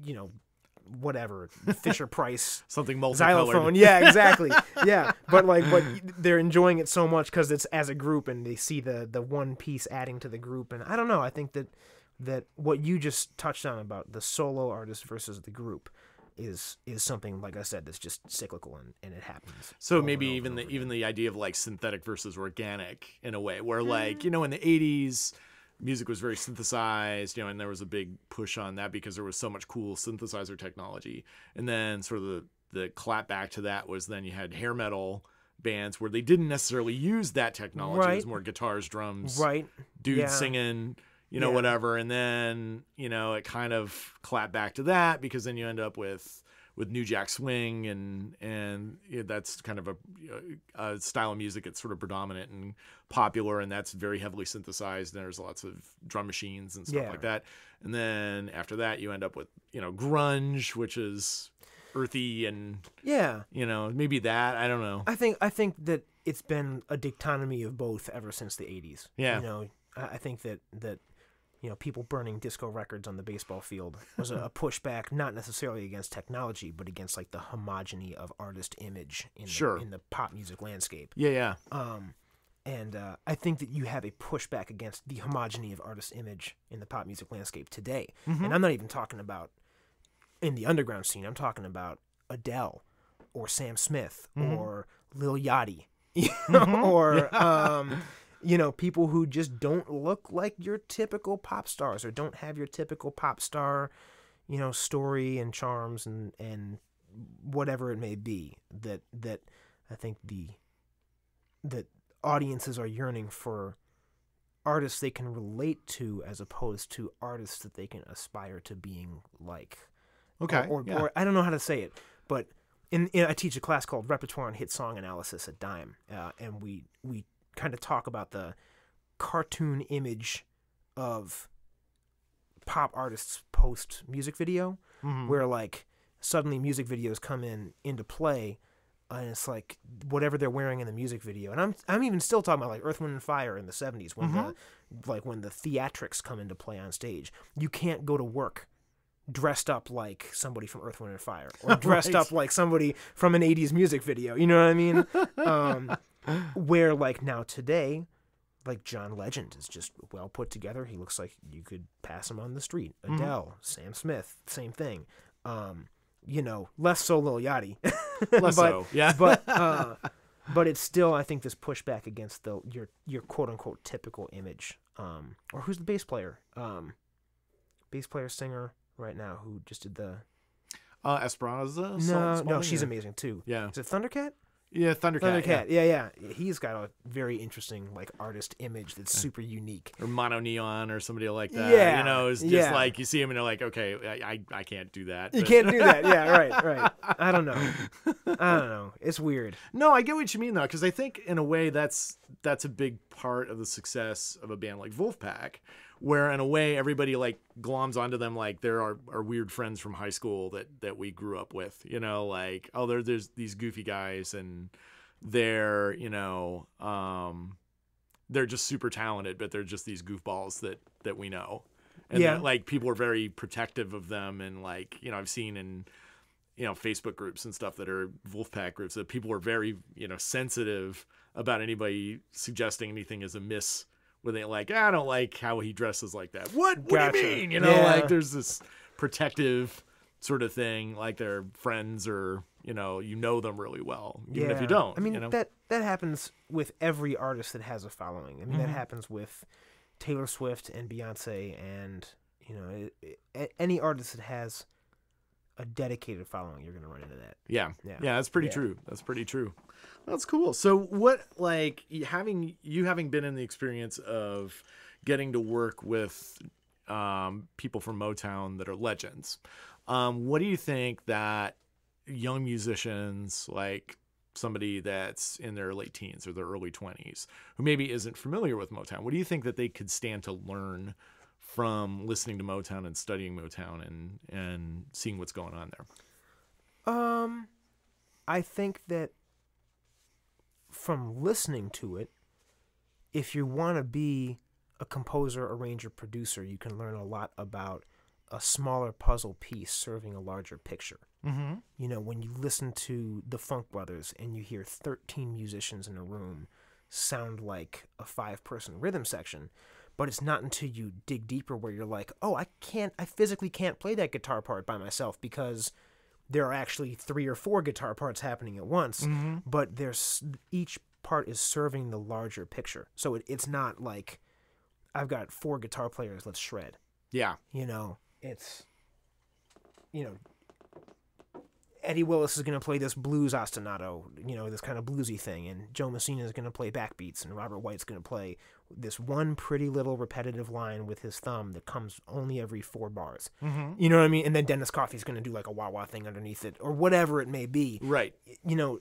you know, whatever, Fisher Price something multicolored xylophone. Yeah, exactly. Yeah, but like, but they're enjoying it so much because it's as a group, and they see the one piece adding to the group. And I don't know, I think that what you just touched on about the solo artist versus the group is something, like I said, that's just cyclical, and it happens. So maybe even the idea of like synthetic versus organic in a way, where like, you know, in the 80s music was very synthesized, you know, and there was a big push on that because there was so much cool synthesizer technology. And then sort of the clap back to that was then you had hair metal bands where they didn't necessarily use that technology. It was more guitars, drums, dudes singing, you know, whatever. And then, you know, it kind of clapped back to that because then you end up with New Jack Swing, and you know, that's kind of a style of music that's sort of predominant and popular, and that's very heavily synthesized, and there's lots of drum machines and stuff like that. And then after that, you end up with, you know, grunge, which is earthy and, you know, maybe that, I don't know. I think that it's been a dichotomy of both ever since the 80s. Yeah. You know, I think that you know, people burning disco records on the baseball field was a pushback, not necessarily against technology, but against like the homogeny of artist image in the pop music landscape. Yeah, yeah. And I think that you have a pushback against the homogeny of artist image in the pop music landscape today. Mm-hmm. And I'm not even talking about in the underground scene. I'm talking about Adele or Sam Smith or Lil Yachty or... You know, people who just don't look like your typical pop stars or don't have your typical pop star, you know, story and charms and whatever it may be. That I think that audiences are yearning for artists they can relate to as opposed to artists that they can aspire to being like. Okay. Or I don't know how to say it, but I teach a class called Repertoire and Hit Song Analysis at Dime, and we kind of talk about the cartoon image of pop artists post music video, where like suddenly music videos come into play, and it's like whatever they're wearing in the music video. And I'm even still talking about like Earth, Wind, and Fire in the 70s when the theatrics come into play on stage. You can't go to work dressed up like somebody from Earth, Wind, and Fire, or dressed up like somebody from an 80s music video. You know what I mean? Where like now today, like John Legend is just well put together. He looks like you could pass him on the street. Adele, Sam Smith, same thing. You know, less so Lil Yachty. But it's still, I think, this pushback against your quote unquote typical image. Or who's the bass player? Bass player singer right now who just did the Esperanza? No, she's amazing too. Yeah. Is it Thundercat? Yeah, Thundercat. Yeah. He's got a very interesting like artist image that's super unique. Or Mono Neon or somebody like that. Yeah, you know, it's just like you see him and you're like, okay, I can't do that. But... You can't do that. Yeah, right. I don't know. It's weird. No, I get what you mean though, because I think in a way that's a big part of the success of a band like Vulfpeck, where in a way everybody like gloms onto them like they're our weird friends from high school that we grew up with, you know, like, oh, there's these goofy guys and they're, you know, they're just super talented, but they're just these goofballs that we know. And that, like, people are very protective of them, and like, you know, I've seen in, you know, Facebook groups and stuff that are Vulfpeck groups that people are very, you know, sensitive about anybody suggesting anything is amiss. Where they like, I don't like how he dresses like that. What do you mean? You know, like there's this protective sort of thing, like they're friends or, you know them really well, even if you don't. I mean, you know? that happens with every artist that has a following. I mean, that happens with Taylor Swift and Beyonce and, you know, any artist that has a dedicated following, you're going to run into that. Yeah. Yeah. Yeah, that's pretty true. That's pretty true. That's cool. So what, like, having been in the experience of getting to work with people from Motown that are legends, what do you think that young musicians, like somebody that's in their late teens or their early 20s who maybe isn't familiar with Motown, what do you think that they could stand to learn from listening to Motown and studying Motown and seeing what's going on there? I think that from listening to it, if you want to be a composer, arranger, producer, you can learn a lot about a smaller puzzle piece serving a larger picture. Mm-hmm. You know, when you listen to the Funk Brothers and you hear 13 musicians in a room sound like a 5-person rhythm section, but it's not until you dig deeper where you're like, oh, I physically can't play that guitar part by myself because there are actually 3 or 4 guitar parts happening at once, mm-hmm. but each part is serving the larger picture. So it's not like, I've got 4 guitar players, let's shred. Yeah. You know, it's, you know, Eddie Willis is going to play this blues ostinato, you know, this kind of bluesy thing, and Joe Messina is going to play backbeats, and Robert White's going to play this one pretty little repetitive line with his thumb that comes only every 4 bars. Mm-hmm. You know what I mean? And then Dennis Coffey's going to do like a wah-wah thing underneath it, or whatever it may be. Right. You know,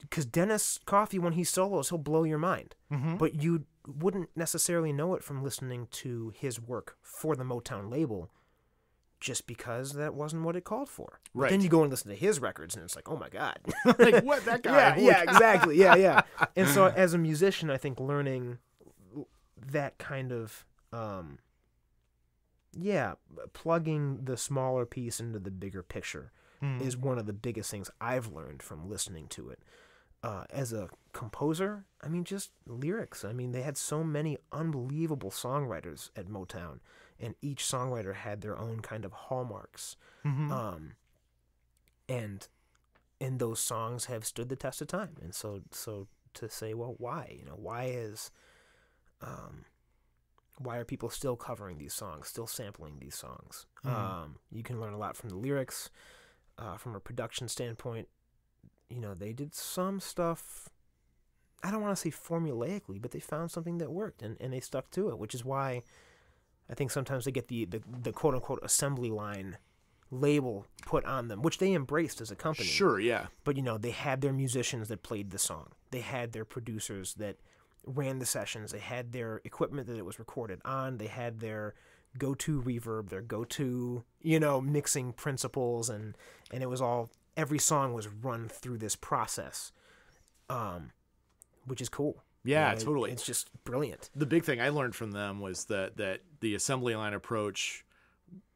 because Dennis Coffey, when he solos, he'll blow your mind. Mm-hmm. But you wouldn't necessarily know it from listening to his work for the Motown label, just because that wasn't what it called for. Right. But then you go and listen to his records, and it's like, oh my God. Like, what, that guy? Yeah, yeah, exactly. Yeah, yeah. And so as a musician, I think learning that kind of, plugging the smaller piece into the bigger picture is one of the biggest things I've learned from listening to it. As a composer, I mean, just lyrics. I mean, they had so many unbelievable songwriters at Motown, and each songwriter had their own kind of hallmarks. Mm-hmm. And those songs have stood the test of time. And so to say, well, why? You know, why are people still covering these songs, still sampling these songs? Mm-hmm. You can learn a lot from the lyrics, from a production standpoint. You know, they did some stuff, I don't want to say formulaically, but they found something that worked, and they stuck to it, which is why I think sometimes they get the quote-unquote assembly line label put on them, which they embraced as a company. Sure, yeah. But, you know, they had their musicians that played the song. They had their producers that ran the sessions. They had their equipment that it was recorded on. They had their go-to reverb, their go-to, you know, mixing principles, and it was all... Every song was run through this process, which is cool. Yeah, you know, totally. It's just brilliant. The big thing I learned from them was that the assembly line approach,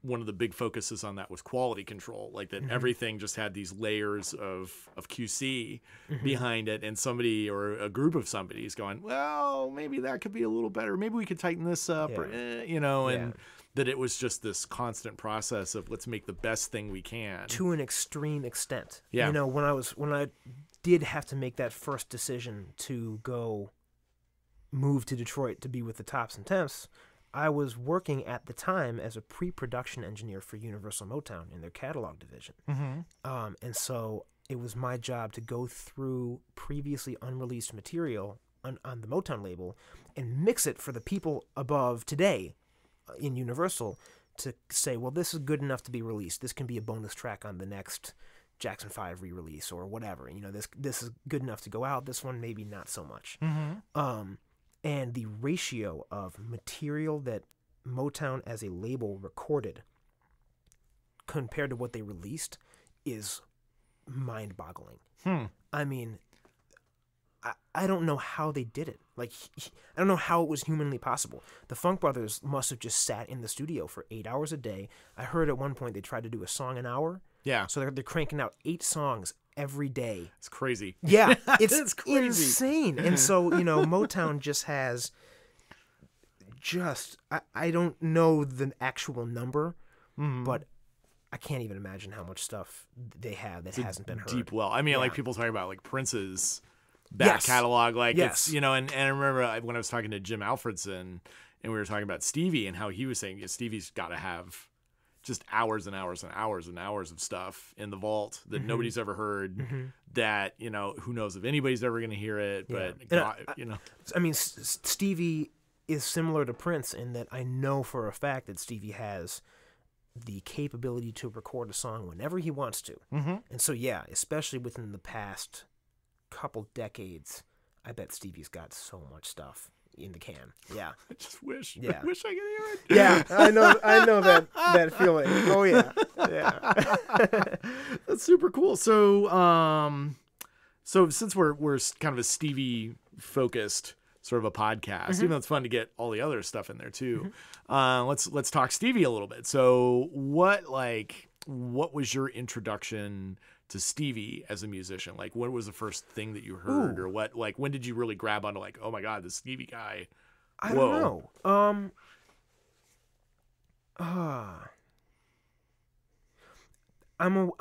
one of the big focuses on that was quality control. Like that, mm-hmm. everything just had these layers of QC, mm-hmm. behind it, and somebody or a group of somebody is going, well, maybe that could be a little better. Maybe we could tighten this up, or you know, and. Yeah. That it was just this constant process of let's make the best thing we can. To an extreme extent. Yeah. You know, when I did have to make that first decision to go move to Detroit to be with the Tops and Temps, I was working at the time as a pre-production engineer for Universal Motown in their catalog division. Mm-hmm. And so it was my job to go through previously unreleased material on the Motown label and mix it for the people above today in Universal to say, well, this is good enough to be released. This can be a bonus track on the next Jackson 5 re-release or whatever. You know, this is good enough to go out. This one maybe not so much. Mm-hmm. And the ratio of material that Motown as a label recorded compared to what they released is mind-boggling. Hmm. I mean, I don't know how they did it. Like, I don't know how it was humanly possible. The Funk Brothers must have just sat in the studio for 8 hours a day. I heard at one point they tried to do a song an hour. Yeah. So they're cranking out 8 songs every day. It's crazy. Yeah. It's crazy. Insane. And so, you know, Motown just has I don't know the actual number, but I can't even imagine how much stuff they have that hasn't been heard. Deep well. I mean, like people talking about like Prince's back catalog, like it's, you know, and I remember when I was talking to Jim Alfredson and we were talking about Stevie and how he was saying Stevie's got to have just hours and hours and hours and hours of stuff in the vault that nobody's ever heard, that, you know, who knows if anybody's ever going to hear it, but God, you know. I mean, Stevie is similar to Prince in that I know for a fact that Stevie has the capability to record a song whenever he wants to. And so, yeah, especially within the past couple decades, I bet Stevie's got so much stuff in the can. Yeah. I just wish. Yeah. I wish I could hear it. Yeah, I know that feeling. Oh yeah. Yeah. That's super cool. So so since we're kind of a Stevie focused sort of a podcast, even though it's fun to get all the other stuff in there too. Let's talk Stevie a little bit. So what was your introduction to Stevie as a musician? Like, what was the first thing that you heard, or what, like, when did you really grab onto, like, oh my God, this Stevie guy? I don't know.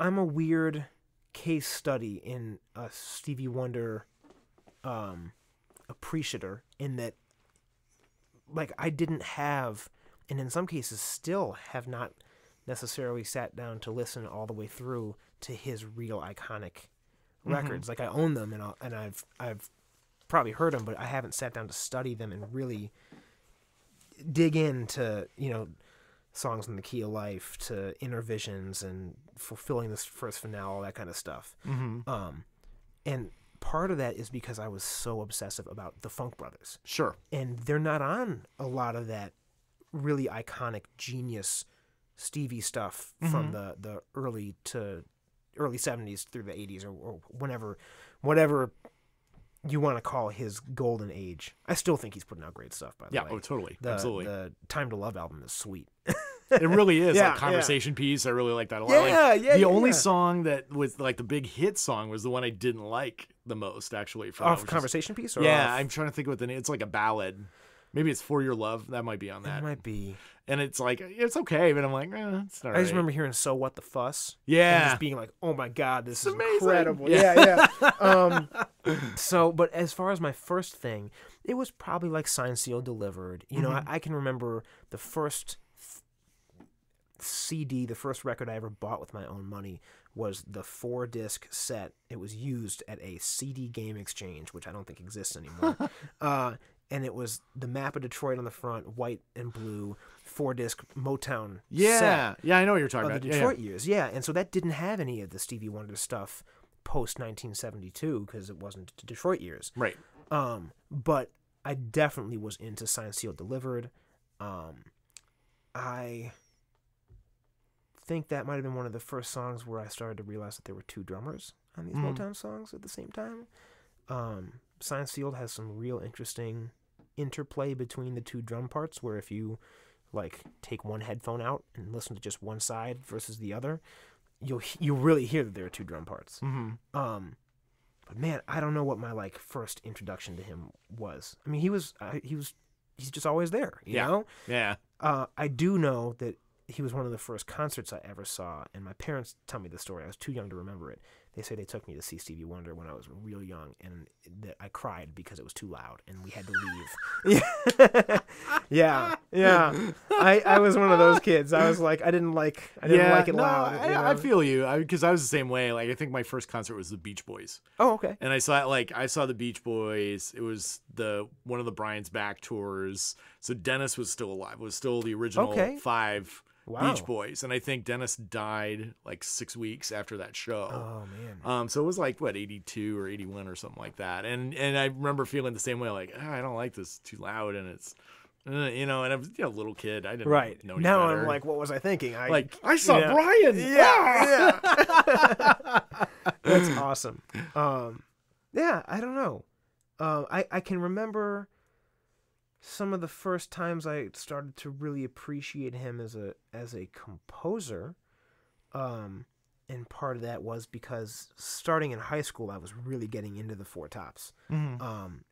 I'm a weird case study in a Stevie Wonder appreciator, in that, like, I didn't have, and in some cases still have not necessarily sat down to listen all the way through to his real iconic records. Like, I own them, and I've probably heard them, but I haven't sat down to study them and really dig into, you know, Songs in the Key of Life to Inner Visions and Fulfilling This First Finale, all that kind of stuff. And part of that is because I was so obsessive about the Funk Brothers. Sure. And they're not on a lot of that really iconic genius Stevie stuff from the early 70s through the 80s, or whatever you want to call his golden age. I still think he's putting out great stuff, by the way. Yeah, oh, totally. Absolutely. The Time to Love album is sweet. It really is. Yeah, like, Conversation Piece, I really like that a lot. Yeah, like, yeah. The only song that was, like, the big hit song was the one I didn't like the most, actually. From off Conversation Piece? Or yeah, I'm trying to think what the name. It's like a ballad. Maybe it's For Your Love. That might be on that. It might be. And it's like, it's okay, but I'm like, eh, it's not right. I just remember hearing So What the Fuss. Yeah. And just being like, oh my God, this is amazing. Incredible. Yeah. So, but as far as my first thing, it was probably like Signed, Sealed, Delivered. You know, I can remember the first CD, the first record I ever bought with my own money was the 4-disc set. It was used at a CD game exchange, which I don't think exists anymore. And it was the map of Detroit on the front, white and blue, 4-disc Motown set. Yeah, I know what you're talking about. The Detroit years, and so that didn't have any of the Stevie Wonder stuff post-1972 because it wasn't the Detroit years. Right. But I definitely was into Signed, Sealed, Delivered. I think that might have been one of the first songs where I started to realize that there were two drummers on these Motown songs at the same time. Signed, Sealed has some real interesting interplay between the two drum parts, where if you, like, take one headphone out and listen to just one side versus the other, you'll really hear that there are two drum parts. But man, I don't know what my, like, first introduction to him was. I mean, he's just always there, you know? Yeah. I do know that he was one of the first concerts I ever saw, and my parents tell me the story. I was too young to remember it. They say they took me to see Stevie Wonder when I was real young, and that I cried because it was too loud, and we had to leave. Yeah. I was one of those kids. I was like, I didn't like it loud. You know? I feel you, because I was the same way. Like, I think my first concert was the Beach Boys. Oh, okay. And I saw the Beach Boys. It was one of the Brian's Back tours. So Dennis was still alive. Was still the original five. Wow. Beach Boys, and I think Dennis died like 6 weeks after that show. Oh man! So it was like what, 82 or 81 or something like that, and I remember feeling the same way, like, oh, I don't like this, too loud, and it's, you know, and I was a little kid, I didn't know any now better. I'm like, what was I thinking? I saw Brian. Yeah. That's awesome. Yeah, I don't know. I can remember some of the first times I started to really appreciate him as a composer, and part of that was because starting in high school, I was really getting into the Four Tops, and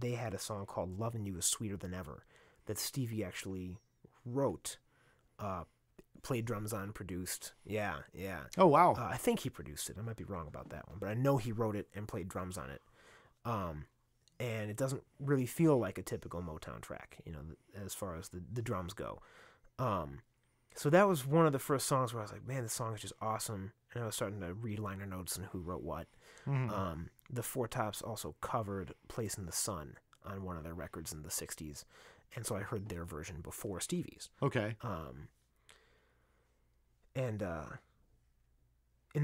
they had a song called "Loving You is Sweeter Than Ever" that Stevie actually wrote, played drums on, produced. Yeah. Oh wow! I think he produced it. I might be wrong about that one, but I know he wrote it and played drums on it. And it doesn't really feel like a typical Motown track, you know, as far as the drums go. So that was one of the first songs where I was like, man, this song is just awesome. And I was starting to read liner notes and who wrote what. Mm-hmm. The Four Tops also covered Place in the Sun on one of their records in the 60s. And so I heard their version before Stevie's. Okay. And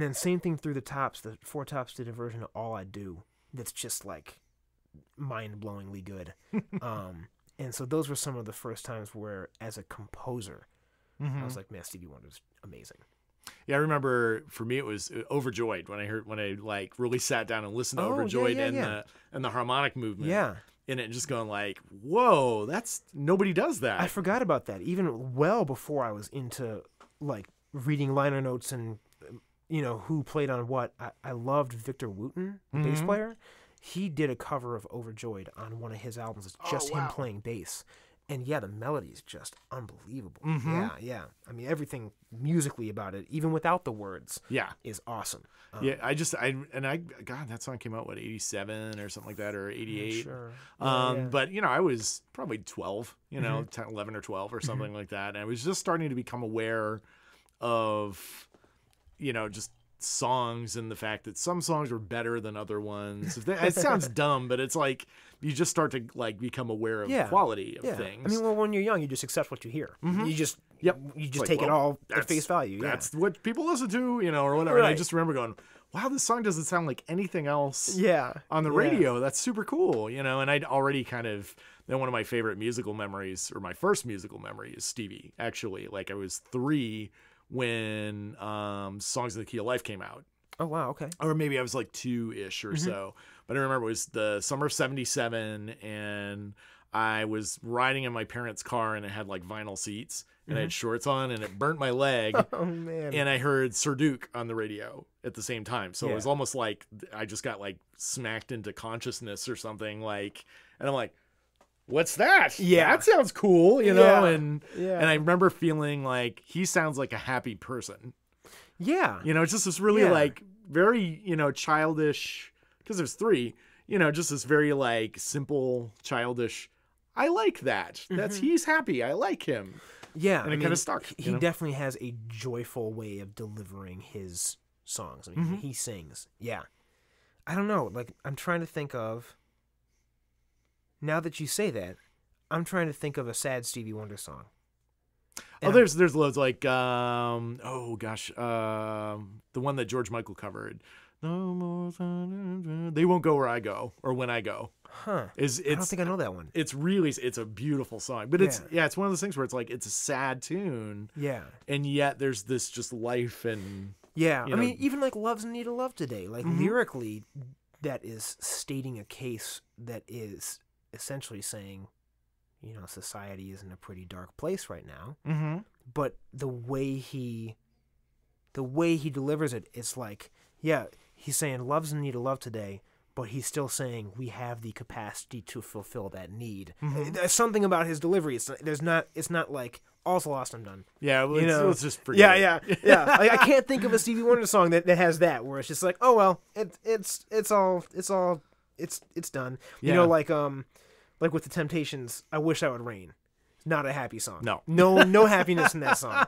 then same thing through the Tops. The Four Tops did a version of All I Do that's just like mind-blowingly good. And so those were some of the first times where, as a composer, I was like, man, Stevie Wonder's amazing. Yeah, I remember for me it was Overjoyed when I heard, when I like really sat down and listened to Overjoyed and the harmonic movement in it, and just going like, whoa, that's, nobody does that. I forgot about that even well before I was into like reading liner notes and you know who played on what. I loved Victor Wooten, the bass player. He did a cover of Overjoyed on one of his albums. It's just him playing bass. And yeah, the melody is just unbelievable. Yeah. I mean, everything musically about it, even without the words, is awesome. God, that song came out, what, 87 or something like that, or 88? Sure. But, you know, I was probably 12, you know, 10, 11 or 12 or something like that. And I was just starting to become aware of, you know, just songs and the fact that some songs were better than other ones. It sounds dumb, but it's like you just start to like become aware of the quality of things. I mean, well, when you're young, you just accept what you hear. You just you just like, take it all at face value. That's what people listen to, you know, or whatever. Right. And I just remember going, wow, this song doesn't sound like anything else on the radio. That's super cool, you know. And I'd already kind of, then one of my favorite musical memories, or my first musical memory, is Stevie, actually. Like, I was 3 when Songs of the Key of Life came out. Oh, wow, okay. Or maybe I was like 2-ish or so. But I remember it was the summer of 77, and I was riding in my parents' car, and it had like vinyl seats, and I had shorts on, and it burnt my leg. Oh, man. And I heard Sir Duke on the radio at the same time. So it was almost like I just got like smacked into consciousness or something. Like, and I'm like, what's that? Yeah, that sounds cool, you know. And I remember feeling like, he sounds like a happy person. Yeah, you know, it's just this really like very, you know, childish, because it was 3, you know, just this very like simple, childish, I like that. That's he's happy, I like him. Yeah, and it kind of stuck. He definitely has a joyful way of delivering his songs. I mean, he sings. Yeah, I don't know. Like, I'm trying to think of. Now that you say that, I'm trying to think of a sad Stevie Wonder song. And there's loads, like the one that George Michael covered. No more, they won't go where I go, or when I go. Huh? I don't think I know that one. It's really, it's a beautiful song, but it's one of those things where it's like, it's a sad tune. Yeah. And yet there's this just life and you know, I mean, even like Love's Need of Love Today, like lyrically, that is stating a case that is essentially saying, you know, society is in a pretty dark place right now. But the way he delivers it, it's like, yeah, he's saying love's the need of love today, but he's still saying we have the capacity to fulfill that need. There's something about his delivery. It's not like all's lost, I'm done. Yeah, well, let's just forget. Yeah. Like, I can't think of a Stevie Wonder song that has that, where it's just like, oh well, it's done. You know, like with the Temptations, I Wish I Would Rain. Not a happy song. No happiness in that song.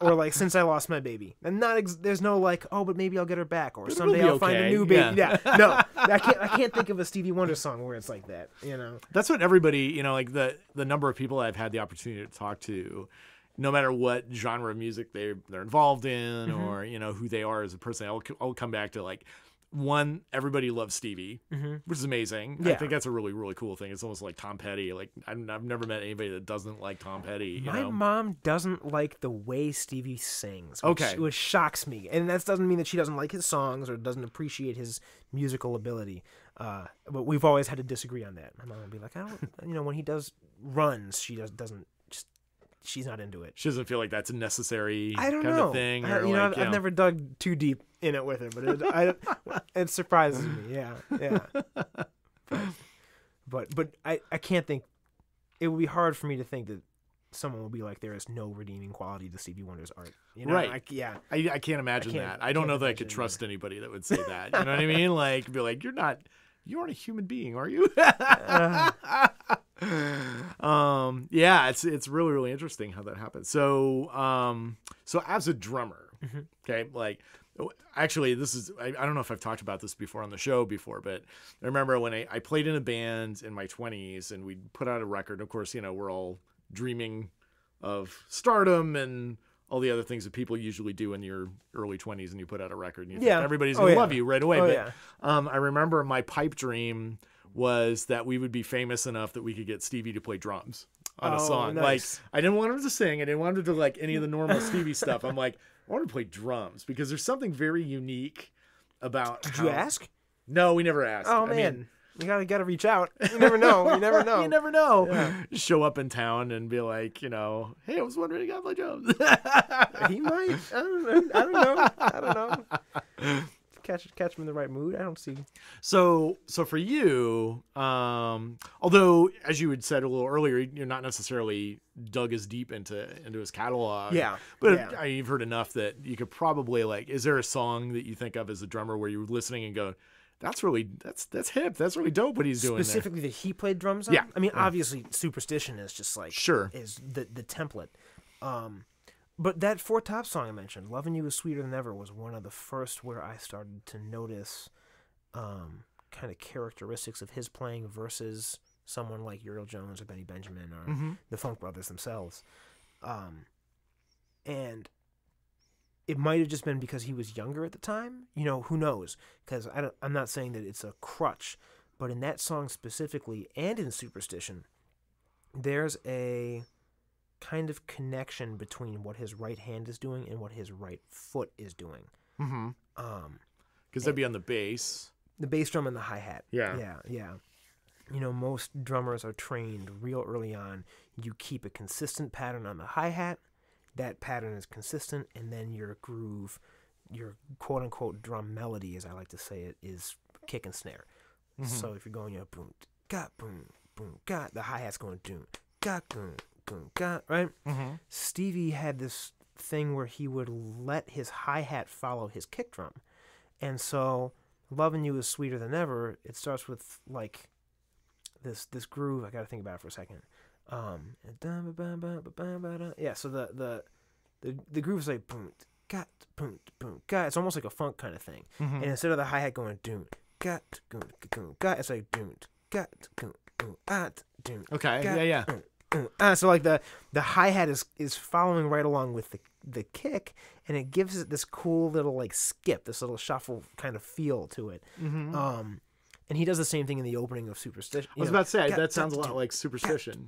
Or like Since I Lost My Baby. And there's no like, oh, but maybe I'll get her back, or someday I'll find a new baby. Yeah. No. I can't think of a Stevie Wonder song where it's like that, you know. That's what everybody, you know, like the number of people I've had the opportunity to talk to, no matter what genre of music they're involved in, or, you know, who they are as a person, I'll come back to like, one, everybody loves Stevie, which is amazing. Yeah. I think that's a really, really cool thing. It's almost like Tom Petty. Like, I've never met anybody that doesn't like Tom Petty. My mom doesn't like the way Stevie sings, which shocks me. And that doesn't mean that she doesn't like his songs or doesn't appreciate his musical ability. But we've always had to disagree on that. My mom would be like, I don't, you know, when he does runs, she doesn't. She's not into it. She doesn't feel like that's a necessary kind of thing. Or I've never dug too deep in it with her, but it surprises me. Yeah. But I can't think. It would be hard for me to think that someone will be like, there is no redeeming quality to Stevie Wonder's art. You know? Right. I can't imagine that. I don't know that I could trust anybody that would say that. You know what I mean? Like, be like, you're not. you aren't a human being, are you? Yeah, it's really, really interesting how that happens. So, so as a drummer, okay, like, actually, this is, I don't know if I've talked about this before on the show before, but I remember when I played in a band in my 20s and we put out a record. Of course, you know, we're all dreaming of stardom and all the other things that people usually do in your early 20s, and you put out a record and you think everybody's going to love you right away. I remember my pipe dream was that we would be famous enough that we could get Stevie to play drums on a song. Nice. Like, I didn't want him to sing. I didn't want him to do like any of the normal Stevie stuff. I'm like, I want to play drums because there's something very unique about. Did you ask? No, we never asked. Oh, man. I mean, you gotta reach out. You never know. You never know. You never know. Yeah. Show up in town and be like, you know, hey, I was wondering, I got my job. He might. I don't know. Catch him in the right mood. I don't see. So for you, although as you had said a little earlier, you're not necessarily dug as deep into his catalog. Yeah. But you've heard enough that you could probably like. Is there a song that you think of as a drummer where you're listening and go, That's hip. That's really dope what he's doing. Specifically that he played drums on? Yeah. I mean, obviously Superstition is just like is the template. But that Four Tops song I mentioned, Loving You is Sweeter Than Ever, was one of the first where I started to notice kind of characteristics of his playing versus someone like Uriel Jones or Benny Benjamin or the Funk Brothers themselves. And it might have just been because he was younger at the time. You know, who knows? Because I'm not saying that it's a crutch, but in that song specifically and in Superstition, there's a kind of connection between what his right hand is doing and what his right foot is doing. Because that'd be on the bass. The bass drum and the hi-hat. Yeah. You know, most drummers are trained real early on. You keep a consistent pattern on the hi-hat. That pattern is consistent, and then your groove, your quote-unquote drum melody, as I like to say it, is kick and snare. So if you're going, you know, boom, boom, God, the hi-hat's going, boom, boom, God, right? Stevie had this thing where he would let his hi-hat follow his kick drum. And so Loving You is Sweeter Than Ever, it starts with, like, this groove. I got to think about it for a second. So the groove is like boom, got boom, boom, got. It's almost like a funk kind of thing. And instead of the hi hat going doom, got, goon, got, it's like doom, got, goon, at, doom. Okay. So like the hi hat is following right along with the kick, and it gives it this cool little like skip, this little shuffle kind of feel to it. And he does the same thing in the opening of Superstition. I was about to say, that sounds a lot like Superstition.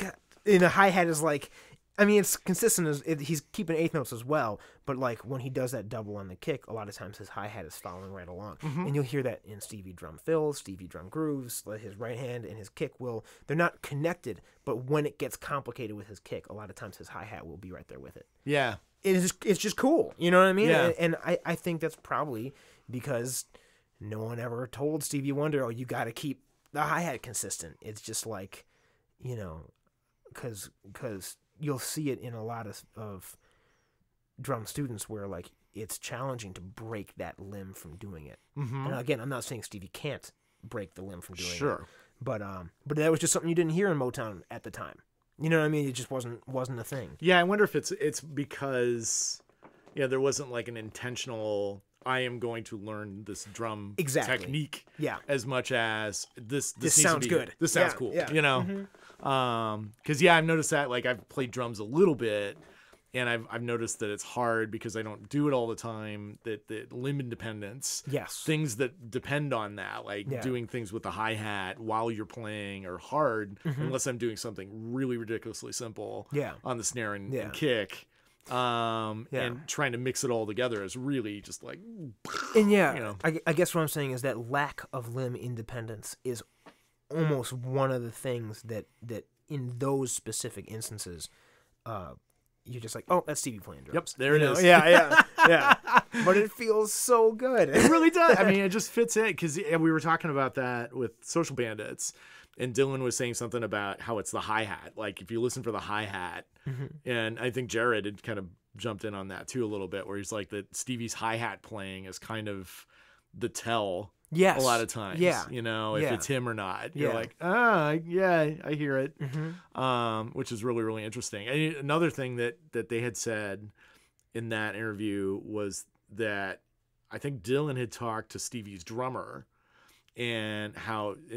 And the hi-hat is like, I mean, it's consistent. He's keeping eighth notes as well, but like when he does that double on the kick, a lot of times his hi-hat is following right along. And you'll hear that in Stevie drum fills, Stevie drum grooves, his right hand and his kick will, they're not connected, but when it gets complicated with his kick, a lot of times his hi-hat will be right there with it. Yeah. It's just cool. You know what I mean? Yeah. And I think that's probably because no one ever told Stevie Wonder, oh, you got to keep the hi-hat consistent. It's just like, you know, because you'll see it in a lot of drum students where, like, it's challenging to break that limb from doing it. And again, I'm not saying Stevie can't break the limb from doing it. But that was just something you didn't hear in Motown at the time. You know what I mean? It just wasn't a thing. Yeah, I wonder if it's because, you know, there wasn't, like, an intentional, I am going to learn this drum technique as much as this sounds good. This sounds cool, you know? Because, I've noticed that, like, I've played drums a little bit, and I've noticed that it's hard because I don't do it all the time, that limb independence, things that depend on that, like doing things with the hi-hat while you're playing are hard, unless I'm doing something really ridiculously simple on the snare and kick. And trying to mix it all together is really just like, and you know. I guess what I'm saying is that lack of limb independence is almost one of the things that in those specific instances, you're just like, oh, that's Stevie playing drums. Yep, there it is. Yeah. But it feels so good. It really does. I mean, it just fits in because we were talking about that with Social Bandits. And Dylan was saying something about how it's the hi-hat. Like, if you listen for the hi-hat, and I think Jared had kind of jumped in on that too a little bit, where he's like that Stevie's hi-hat playing is kind of the tell Yes. A lot of times, yeah. You know, if it's him or not, you're like, ah, yeah, I hear it, which is really, really interesting. And another thing that they had said in that interview was that I think Dylan had talked to Stevie's drummer, and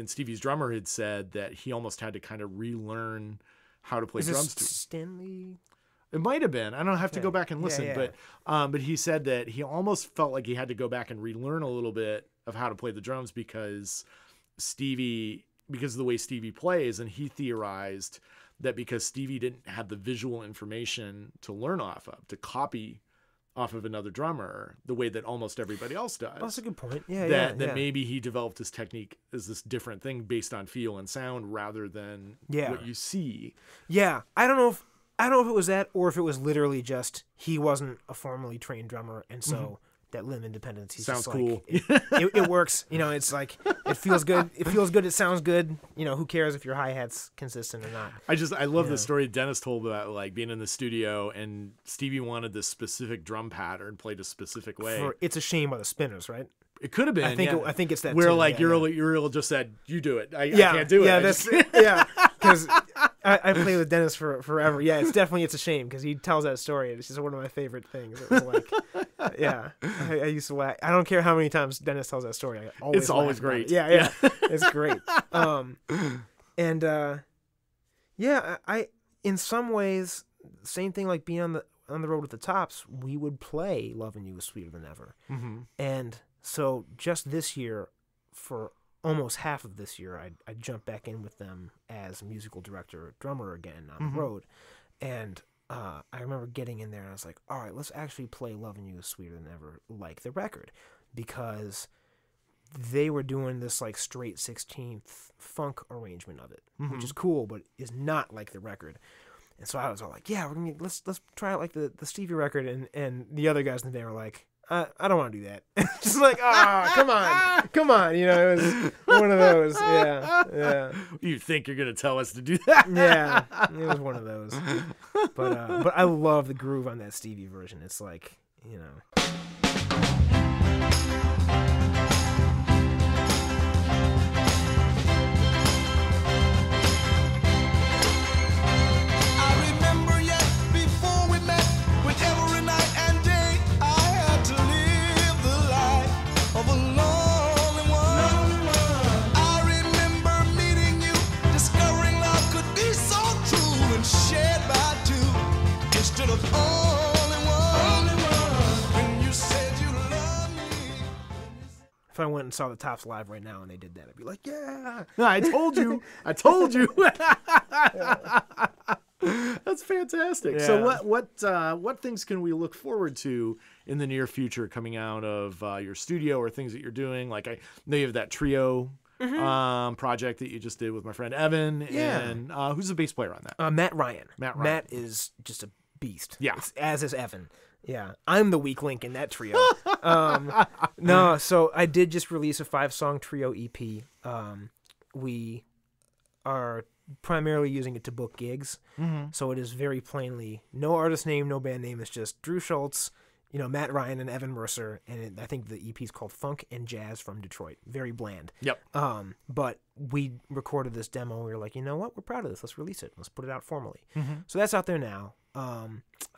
Stevie's drummer had said that he almost had to kind of relearn how to play drums. Stanley? It might have been. I don't have to go back and listen, but he said that he almost felt like he had to go back and relearn a little bit of how to play the drums because of the way Stevie plays, and he theorized that because Stevie didn't have the visual information to learn off of, to copy off of another drummer the way that almost everybody else does. That's a good point. That maybe he developed his technique as this different thing based on feel and sound rather than what you see. Yeah. I don't know if it was that or if it was literally just he wasn't a formally trained drummer, and so that limb independence. He's sounds just cool. Like, it works. You know, it's like it feels good. It feels good. It sounds good. You know, who cares if your hi-hat's consistent or not? I love the story Dennis told about like being in the studio and Stevie wanted this specific drum pattern played a specific way. It's a Shame by the Spinners, right? It could have been. I think it's that. Where tune, like Uriel just said, "You do it. I can't do it." Yeah, because I played with Dennis forever. Yeah, it's definitely It's a Shame because he tells that story. It's just one of my favorite things. It was like, I used to laugh. I don't care how many times Dennis tells that story. It's always great. Yeah, it's great. I in some ways same thing like being on the road with the Tops. We would play "Loving You Is Sweeter Than Ever," and so just this year, for almost half of this year, I jumped back in with them as musical director or drummer again on the road. And I remember getting in there and I was like, all right, let's actually play "Loving You Is Sweeter Than Ever" like the record, because they were doing this like straight 16th funk arrangement of it, which is cool, but is not like the record. And so I was all like, yeah, let's try it like the Stevie record. And the other guys in the band were like, I don't want to do that. Just like, come on. You know, it was one of those. Yeah. You think you're going to tell us to do that? Yeah, it was one of those. But I love the groove on that Stevie version. It's like, you know. If I went and saw the Tops live right now and they did that, I'd be like, yeah, I told you. I told you. That's fantastic. Yeah. So what things can we look forward to in the near future coming out of your studio, or things that you're doing? Like, I know you have that trio project that you just did with my friend Evan. Yeah. And who's the bass player on that? Matt Ryan. Matt is just a beast. Yeah. As is Evan. Yeah, I'm the weak link in that trio. No, so I did just release a 5-song trio EP. We are primarily using it to book gigs, so it is very plainly no artist name, no band name. It's just Drew Schultz, you know, Matt Ryan, and Evan Mercer, and I think the EP is called "Funk and Jazz from Detroit." Very bland. Yep. But we recorded this demo. We were like, you know what? We're proud of this. Let's release it. Let's put it out formally. So that's out there now.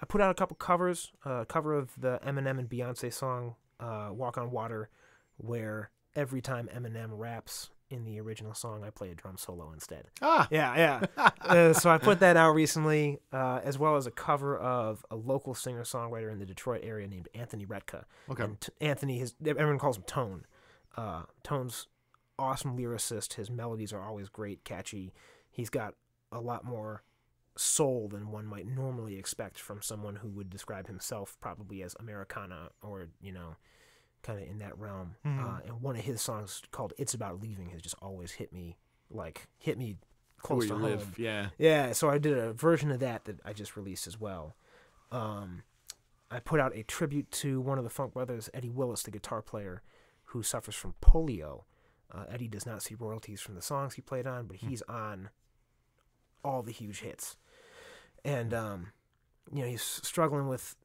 I put out a couple covers, a cover of the Eminem and Beyonce song, "Walk on Water," where every time Eminem raps in the original song, I play a drum solo instead. So I put that out recently, as well as a cover of a local singer-songwriter in the Detroit area named Anthony Retka. Okay. And Anthony, everyone calls him Tone. Tone's awesome lyricist. His melodies are always great, catchy. He's got a lot more soul than one might normally expect from someone who would describe himself probably as Americana, or, you know, kind of in that realm. And one of his songs called "It's About Leaving" has just always hit me close to home. Yeah. So I did a version of that I just released as well. I put out a tribute to one of the Funk Brothers, Eddie Willis, the guitar player who suffers from polio. Eddie does not see royalties from the songs he played on, but he's on all the huge hits. And, you know, he's struggling with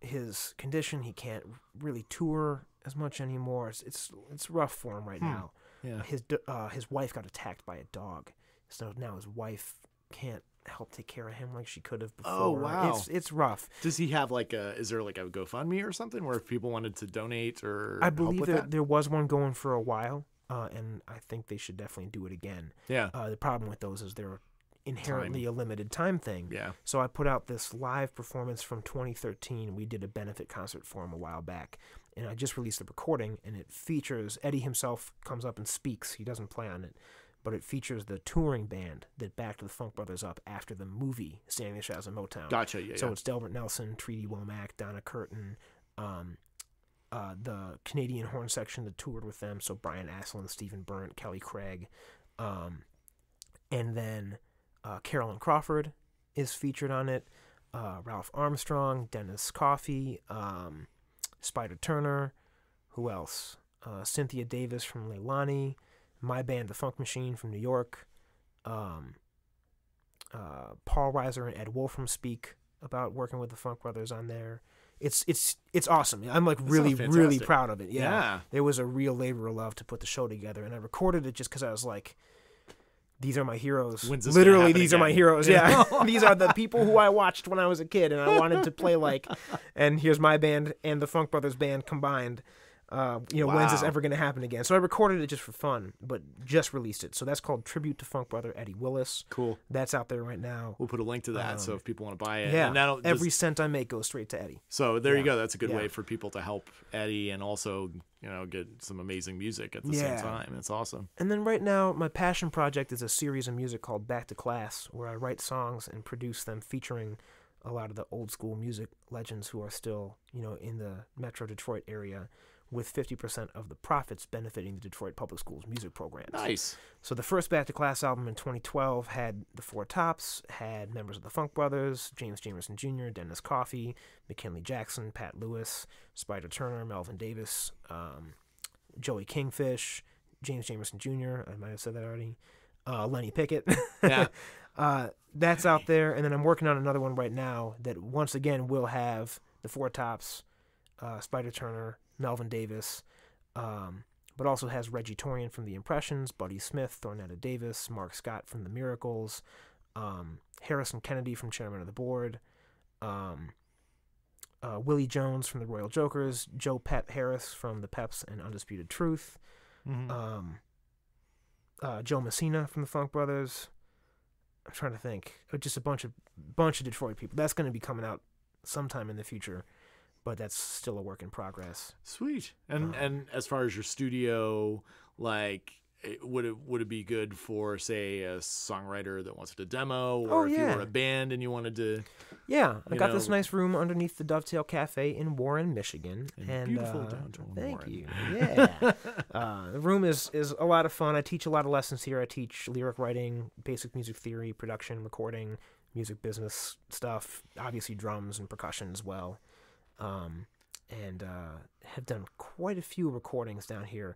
his condition. He can't really tour as much anymore. It's rough for him right now. Yeah. His wife got attacked by a dog, so now his wife can't help take care of him like she could have before. Oh wow, it's rough. Does he have like a? Is there like a GoFundMe or something where if people wanted to donate or? I believe help with that? There was one going for a while, and I think they should definitely do it again. Yeah. The problem with those is they're inherently a limited time thing. Yeah. So I put out this live performance from 2013. We did a benefit concert for him a while back, and I just released the recording, and it features Eddie himself comes up and speaks. He doesn't play on it, but it features the touring band that backed the Funk Brothers up after the movie Standing in the Shadows of Motown. Gotcha, yeah. So it's Delbert Nelson, Treaty Womack, Donna Curtin, the Canadian horn section that toured with them, so Brian Aslan, Stephen Burnt, Kelly Craig, and then Carolyn Crawford is featured on it, Ralph Armstrong, Dennis Coffey, Spider Turner, who else? Cynthia Davis from Leilani, my band, The Funk Machine, from New York. Paul Reiser and Ed Wolfram speak about working with the Funk Brothers on there. It's awesome. I'm like really proud of it. Yeah. There was a real labor of love to put the show together, and I recorded it just because I was like, these are my heroes. Literally, these are my heroes. Yeah, these are the people who I watched when I was a kid, and I wanted to play like. And here's my band and the Funk Brothers band combined. When's this ever going to happen again? So I recorded it just for fun, but just released it. So that's called Tribute to Funk Brother Eddie Willis. Cool. That's out there right now. We'll put a link to that, so if people want to buy it. Yeah, and every cent I make goes straight to Eddie. So there you go. That's a good way for people to help Eddie and also, get some amazing music at the same time. It's awesome. And then right now, my passion project is a series of music called Back to Class, where I write songs and produce them featuring a lot of the old school music legends who are still, in the Metro Detroit area, with 50% of the profits benefiting the Detroit Public Schools music programs. Nice. So the first Back to Class album in 2012 had the Four Tops, had members of the Funk Brothers, James Jamerson Jr., Dennis Coffey, McKinley Jackson, Pat Lewis, Spider Turner, Melvin Davis, Joey Kingfish, James Jamerson Jr., I might have said that already, Lenny Pickett. Yeah. That's out there. And then I'm working on another one right now that once again will have the Four Tops, Spider Turner, Melvin Davis, but also has Reggie Torian from The Impressions, Buddy Smith, Thornetta Davis, Mark Scott from The Miracles, Harrison Kennedy from Chairman of the Board, Willie Jones from The Royal Jokers, Joe Pep Harris from The Peps and Undisputed Truth, Joe Messina from The Funk Brothers. I'm trying to think. Just a bunch of Detroit people. That's going to be coming out sometime in the future, but that's still a work in progress. Sweet. And as far as your studio, would it be good for, say, a songwriter that wants to demo, or if you were a band and you wanted to? Yeah, I got this nice room underneath the Dovetail Cafe in Warren, Michigan, and beautiful downtown. Thank you. Yeah, the room is a lot of fun. I teach a lot of lessons here. I teach lyric writing, basic music theory, production, recording, music business stuff, obviously drums and percussion as well. And have done quite a few recordings down here.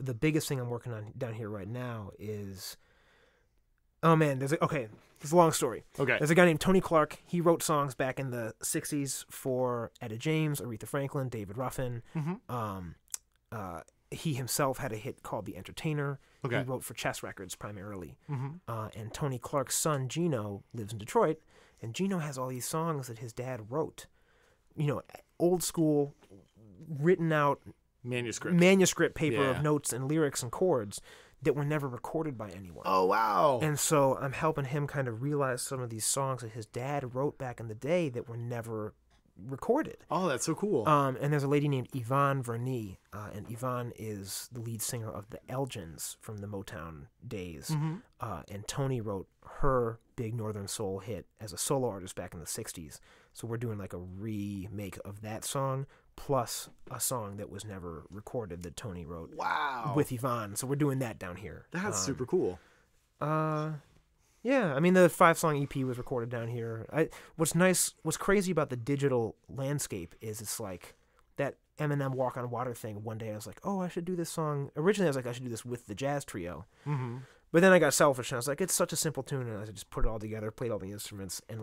The biggest thing I'm working on down here right now is, it's a long story. Okay. There's a guy named Tony Clark. He wrote songs back in the 60s for Etta James, Aretha Franklin, David Ruffin. He himself had a hit called The Entertainer. Okay. He wrote for Chess Records primarily. And Tony Clark's son, Gino, lives in Detroit, and Gino has all these songs that his dad wrote. Old school, written out manuscript paper of notes and lyrics and chords that were never recorded by anyone. Oh, wow. And so I'm helping him kind of realize some of these songs that his dad wrote back in the day that were never recorded. Oh, that's so cool. And there's a lady named Yvonne Vernie, and Yvonne is the lead singer of the Elgins from the Motown days. And Tony wrote her big Northern Soul hit as a solo artist back in the 60s. So we're doing like a remake of that song plus a song that was never recorded that Tony wrote. Wow. With Yvonne. So we're doing that down here. That's super cool. Yeah, I mean, the 5-song EP was recorded down here. What's crazy about the digital landscape is it's like that Eminem Walk on Water thing. One day I was like, oh, I should do this song. Originally, I was like, I should do this with the jazz trio. But then I got selfish, and I was like, it's such a simple tune, and I just put it all together, played all the instruments, and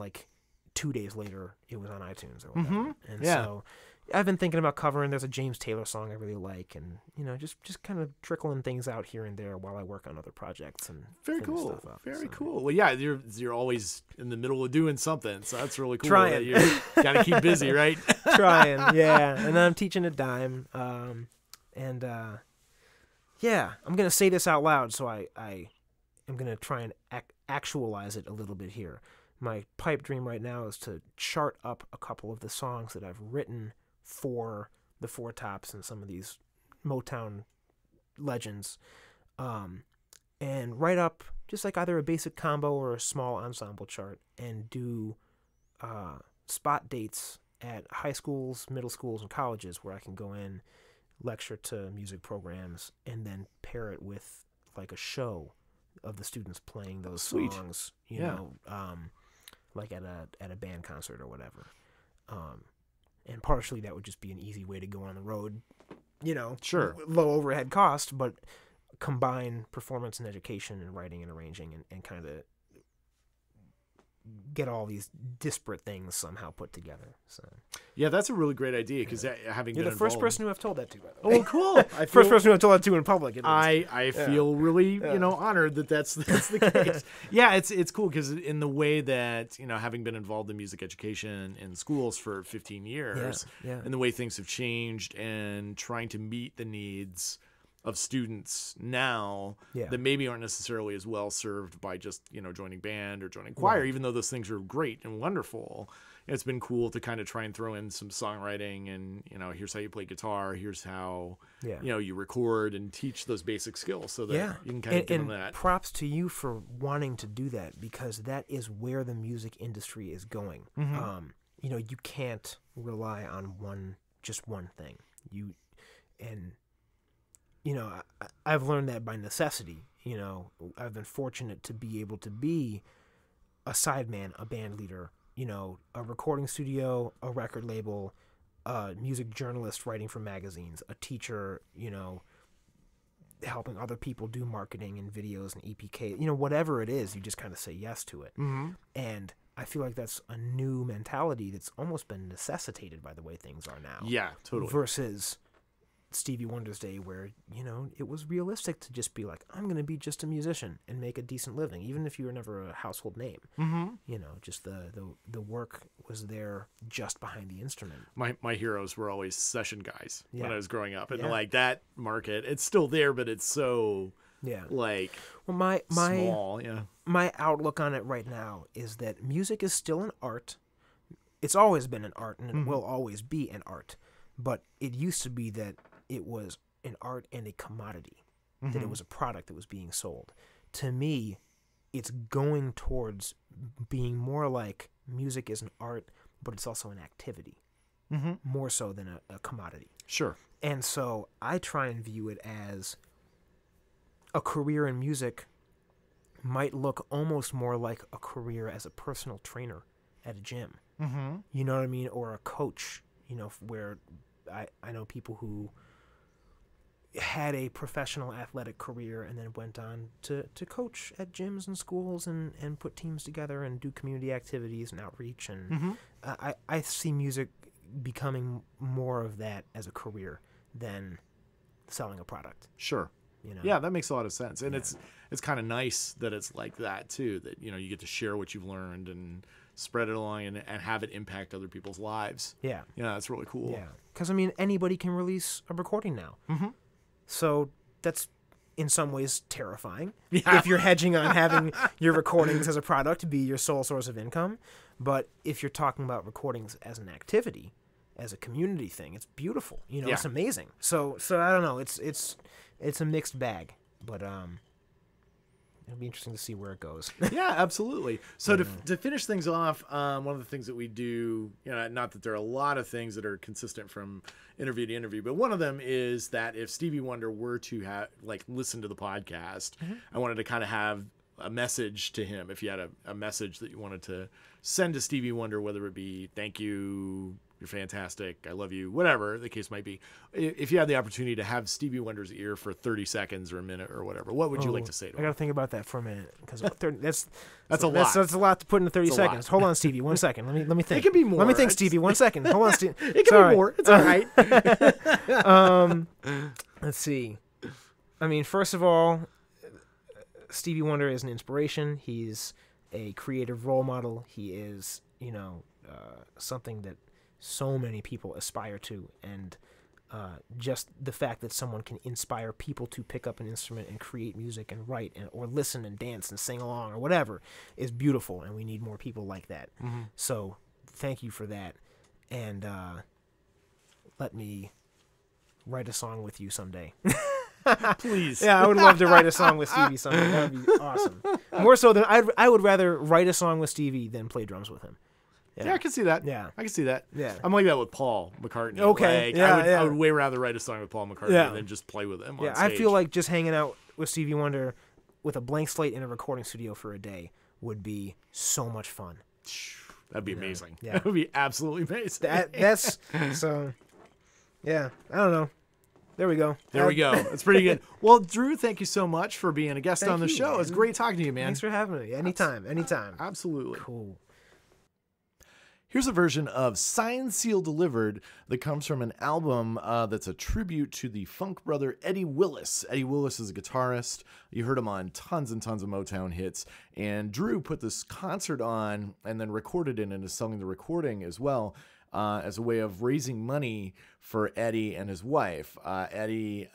2 days later, it was on iTunes or whatever. And so I've been thinking about covering. There's a James Taylor song I really like, and you know, just kind of trickling things out here and there while I work on other projects and very cool stuff up, very so. Cool. Well, yeah, you're always in the middle of doing something, so that's really cool. Trying, you gotta keep busy, right? Trying, yeah. And then I'm teaching a dime, yeah, I'm gonna say this out loud, so I am gonna try and actualize it a little bit here. My pipe dream right now is to chart up a couple of the songs that I've written for the Four Tops and some of these Motown legends, and write up just like either a basic combo or a small ensemble chart, and do spot dates at high schools, middle schools, and colleges where I can go in, lecture to music programs, and then pair it with like a show of the students playing those Sweet. Songs, you yeah. know, like at a band concert or whatever. And partially that would just be an easy way to go on the road, you know, sure, low overhead cost, but combine performance and education and writing and arranging and kind of get all these disparate things somehow put together. So yeah, that's a really great idea, because yeah. having you're been the first involved... person who I've told that to, by the way. Oh, cool. I feel... first person who I've told that to in public. I feel yeah. really yeah. you know, honored that that's the case. Yeah, it's cool, because in the way that, you know, having been involved in music education in schools for 15 years yeah. Yeah. and the way things have changed and trying to meet the needs of students now yeah. that maybe aren't necessarily as well served by just, you know, joining band or joining choir, right. even though those things are great and wonderful. It's been cool to kind of try and throw in some songwriting and, you know, here's how you play guitar, here's how, yeah. you know, you record and teach those basic skills so that yeah. you can kind of give them that. Props to you for wanting to do that, because that is where the music industry is going. Mm-hmm. You know, you can't rely on just one thing. You know, I've learned that by necessity. You know, I've been fortunate to be able to be a sideman, a band leader, you know, a recording studio, a record label, a music journalist writing for magazines, a teacher, you know, helping other people do marketing and videos and EPK, you know, whatever it is, you just kind of say yes to it. Mm-hmm. And I feel like that's a new mentality that's almost been necessitated by the way things are now. Yeah, totally. Versus... Stevie Wonder's day, where, you know, it was realistic to just be like, I'm going to be just a musician and make a decent living, even if you were never a household name. Mm-hmm. You know, just the work was there just behind the instrument. My heroes were always session guys yeah. when I was growing up, and yeah. like that market, it's still there, but it's so yeah like well my small. Yeah, my outlook on it right now is that music is still an art. It's always been an art, and it mm-hmm. will always be an art, but it used to be that it was an art and a commodity, mm-hmm. that it was a product that was being sold. To me, it's going towards being more like music is an art, but it's also an activity, mm-hmm. more so than a commodity. Sure. And so I try and view it as a career in music might look almost more like a career as a personal trainer at a gym. Mm-hmm. You know what I mean? Or a coach, you know, where I know people who had a professional athletic career and then went on to coach at gyms and schools and put teams together and do community activities and outreach. And mm-hmm. I see music becoming more of that as a career than selling a product. Sure. You know? Yeah, that makes a lot of sense. And yeah. it's kind of nice that it's like that, too, that, you know, you get to share what you've learned and spread it along and have it impact other people's lives. Yeah. Yeah, that's really cool. Yeah. Because, I mean, anybody can release a recording now. Mm-hmm. So that's in some ways terrifying. Yeah. If you're hedging on having your recordings as a product be your sole source of income. But if you're talking about recordings as an activity, as a community thing, it's beautiful. You know, yeah. it's amazing. So I don't know. It's a mixed bag. But it'll be interesting to see where it goes. Yeah, absolutely. So yeah. to finish things off, one of the things that we do, you know, not that there are a lot of things that are consistent from interview to interview, but one of them is that if Stevie Wonder were to listen to the podcast, mm-hmm. I wanted to kind of have a message to him. If you had a message that you wanted to send to Stevie Wonder, whether it be thank you, you're fantastic, I love you, whatever the case might be. If you had the opportunity to have Stevie Wonder's ear for 30 seconds or a minute or whatever, what would you like to say to him? I got to think about that for a minute, because that's a lot. That's a lot to put into 30 seconds. Hold on, Stevie, 1 second. Let me think. It could be more. Let me think, Stevie, 1 second. Hold on, Stevie. It could be more. It's all right. Let's see. I mean, first of all, Stevie Wonder is an inspiration. He's a creative role model. He is, something that so many people aspire to, and just the fact that someone can inspire people to pick up an instrument and create music and write or listen and dance and sing along or whatever is beautiful, and we need more people like that. Mm-hmm. So thank you for that, and let me write a song with you someday. Please. Yeah, I would love to write a song with Stevie someday. That would be awesome. More so than I would rather write a song with Stevie than play drums with him. Yeah, I can see that. Yeah, I can see that. Yeah, I'm like that with Paul McCartney. Okay, like, yeah, I would way rather write a song with Paul McCartney than just play with him on stage. I feel like just hanging out with Stevie Wonder with a blank slate in a recording studio for a day would be so much fun. That'd be amazing. Yeah, that would be absolutely amazing. That's so. Yeah, I don't know. There we go. There we go. That's pretty good. Well, Drew, thank you so much for being a guest on the show. It's great talking to you, man. Thanks for having me. Anytime, anytime. Absolutely. Cool. Here's a version of Signed, Sealed, Delivered that comes from an album that's a tribute to the funk brother Eddie Willis. Eddie Willis is a guitarist. You heard him on tons and tons of Motown hits. And Drew put this concert on and then recorded it and is selling the recording as well. As a way of raising money for Eddie and his wife. Eddie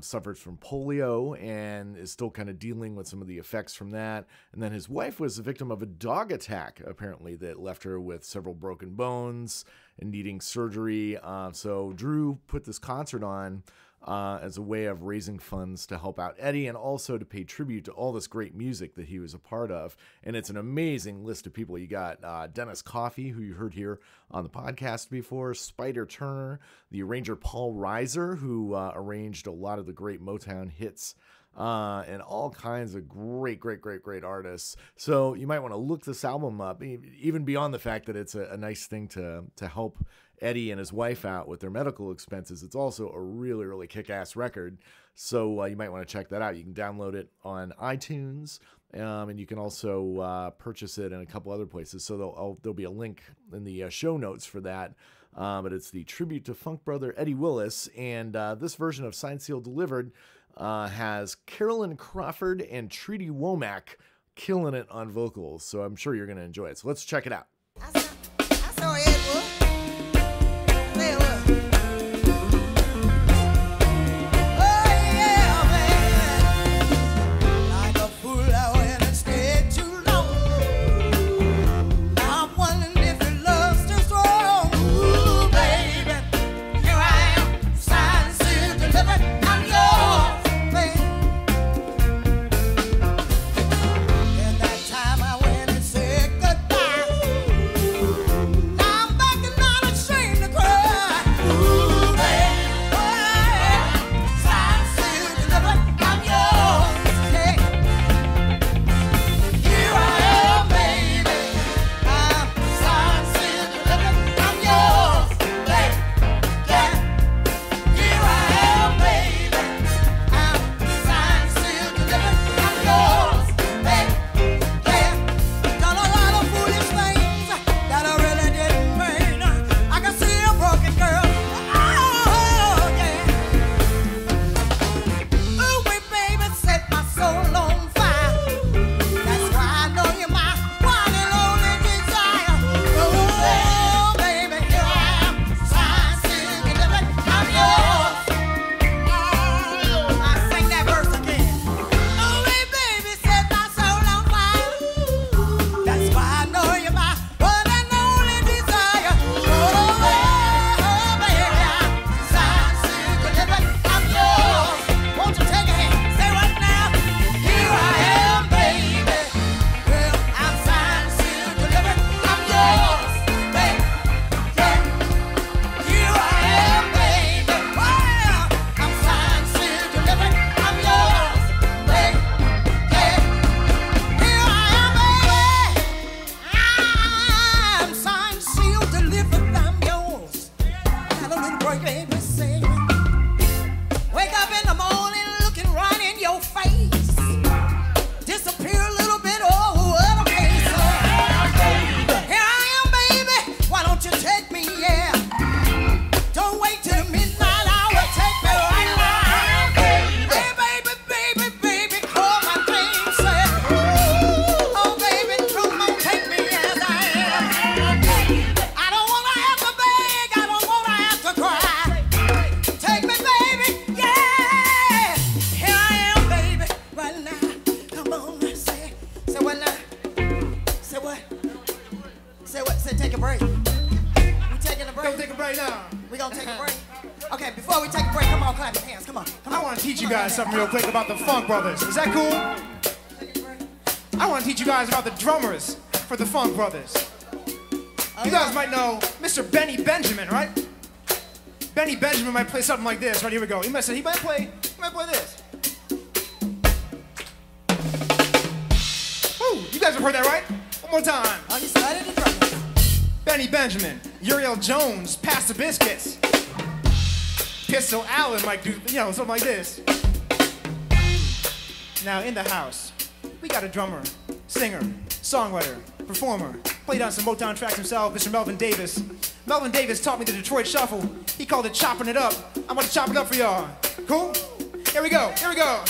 suffered from polio and is still kind of dealing with some of the effects from that. And then his wife was the victim of a dog attack, apparently, that left her with several broken bones and needing surgery. So Drew put this concert on as a way of raising funds to help out Eddie and also to pay tribute to all this great music that he was a part of. And it's an amazing list of people. You got Dennis Coffey, who you heard here on the podcast before, Spider Turner, the arranger Paul Reiser, who arranged a lot of the great Motown hits, and all kinds of great, great, great, great artists. So you might want to look this album up, even beyond the fact that it's a nice thing to help Eddie and his wife out with their medical expenses. It's also a really, really kick-ass record. So you might want to check that out. You can download it on iTunes, and you can also purchase it in a couple other places. So there'll be a link in the show notes for that. But it's the tribute to funk brother Eddie Willis. And this version of Signed, Sealed, Delivered has Carolyn Crawford and Treaty Womack killing it on vocals. So I'm sure you're going to enjoy it. So let's check it out. I saw it. Brothers. Is that cool? I want to teach you guys about the drummers for the Funk Brothers. You guys might know Mr. Benny Benjamin, right? Benny Benjamin might play something like this. Right, here we go. He might play this. Woo, you guys have heard that, right? One more time. On the side of the drummers. Benny Benjamin, Uriel Jones, Pass the Biscuits. Pistol Allen might do, you know, something like this. Now in the house, we got a drummer, singer, songwriter, performer, played on some Motown tracks himself, Mr. Melvin Davis. Melvin Davis taught me the Detroit shuffle. He called it chopping it up. I'm gonna chop it up for y'all. Cool? Here we go, here we go.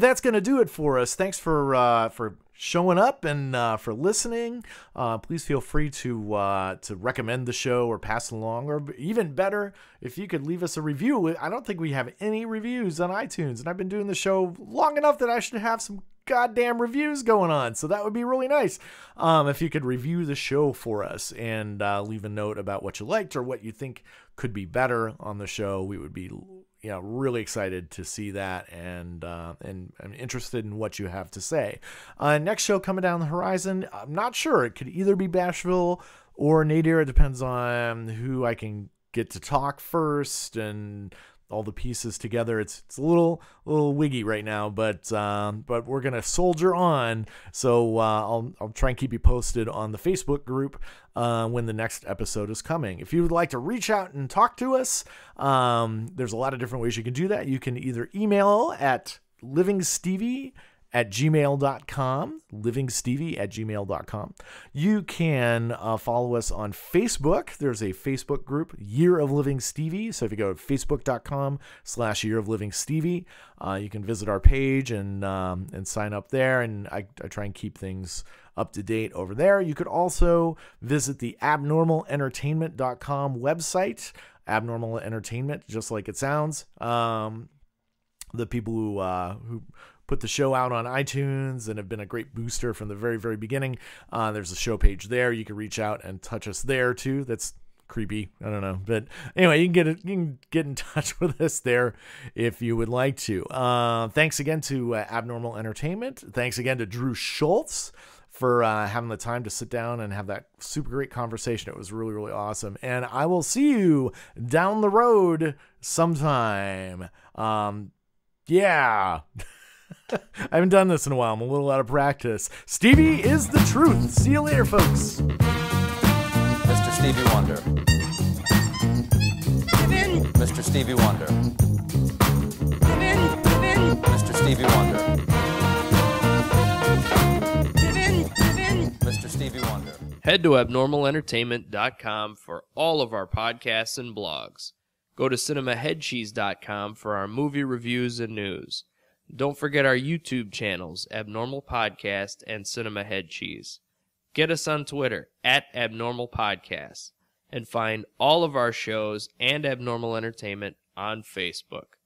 That's going to do it for us. Thanks for showing up and for listening. Please feel free to recommend the show or pass it along, or even better, if you could leave us a review. I don't think we have any reviews on iTunes, and I've been doing the show long enough that I should have some goddamn reviews going on, so that would be really nice if you could review the show for us and leave a note about what you liked or what you think could be better on the show. We would be, you know, really excited to see that, and I'm interested in what you have to say. Next show coming down the horizon, I'm not sure. It could either be Bashville or Nadir. It depends on who I can get to talk first and all the pieces together. It's a little wiggy right now, but we're gonna soldier on. So I'll try and keep you posted on the Facebook group when the next episode is coming. If you would like to reach out and talk to us, there's a lot of different ways you can do that. You can either email at livingstevie@gmail.com, livingstevie@gmail.com. You can follow us on Facebook. There's a Facebook group, Year of Living Stevie. So if you go to Facebook.com/year of living Stevie, you can visit our page and sign up there. And I try and keep things up to date over there. You could also visit the abnormalentertainment.com website, Abnormal Entertainment, just like it sounds. The people who put the show out on iTunes and have been a great booster from the very, very beginning. There's a show page there. You can reach out and touch us there too. That's creepy. I don't know. But anyway, you can get in touch with us there if you would like to. Thanks again to Abnormal Entertainment. Thanks again to Drew Schultz for having the time to sit down and have that super great conversation. It was really, really awesome. And I will see you down the road sometime. Yeah. I haven't done this in a while. I'm a little out of practice. Stevie is the truth. See you later, folks. Stevie Wonder. Mr. Stevie Wonder. Mr. Stevie Wonder. Mr. Stevie Wonder. Head to abnormalentertainment.com for all of our podcasts and blogs. Go to cinemaheadcheese.com for our movie reviews and news. Don't forget our YouTube channels, Abnormal Podcast and Cinema Head Cheese. Get us on Twitter, at Abnormal Podcast, and find all of our shows and Abnormal Entertainment on Facebook.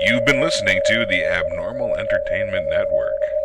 You've been listening to the Abnormal Entertainment Network.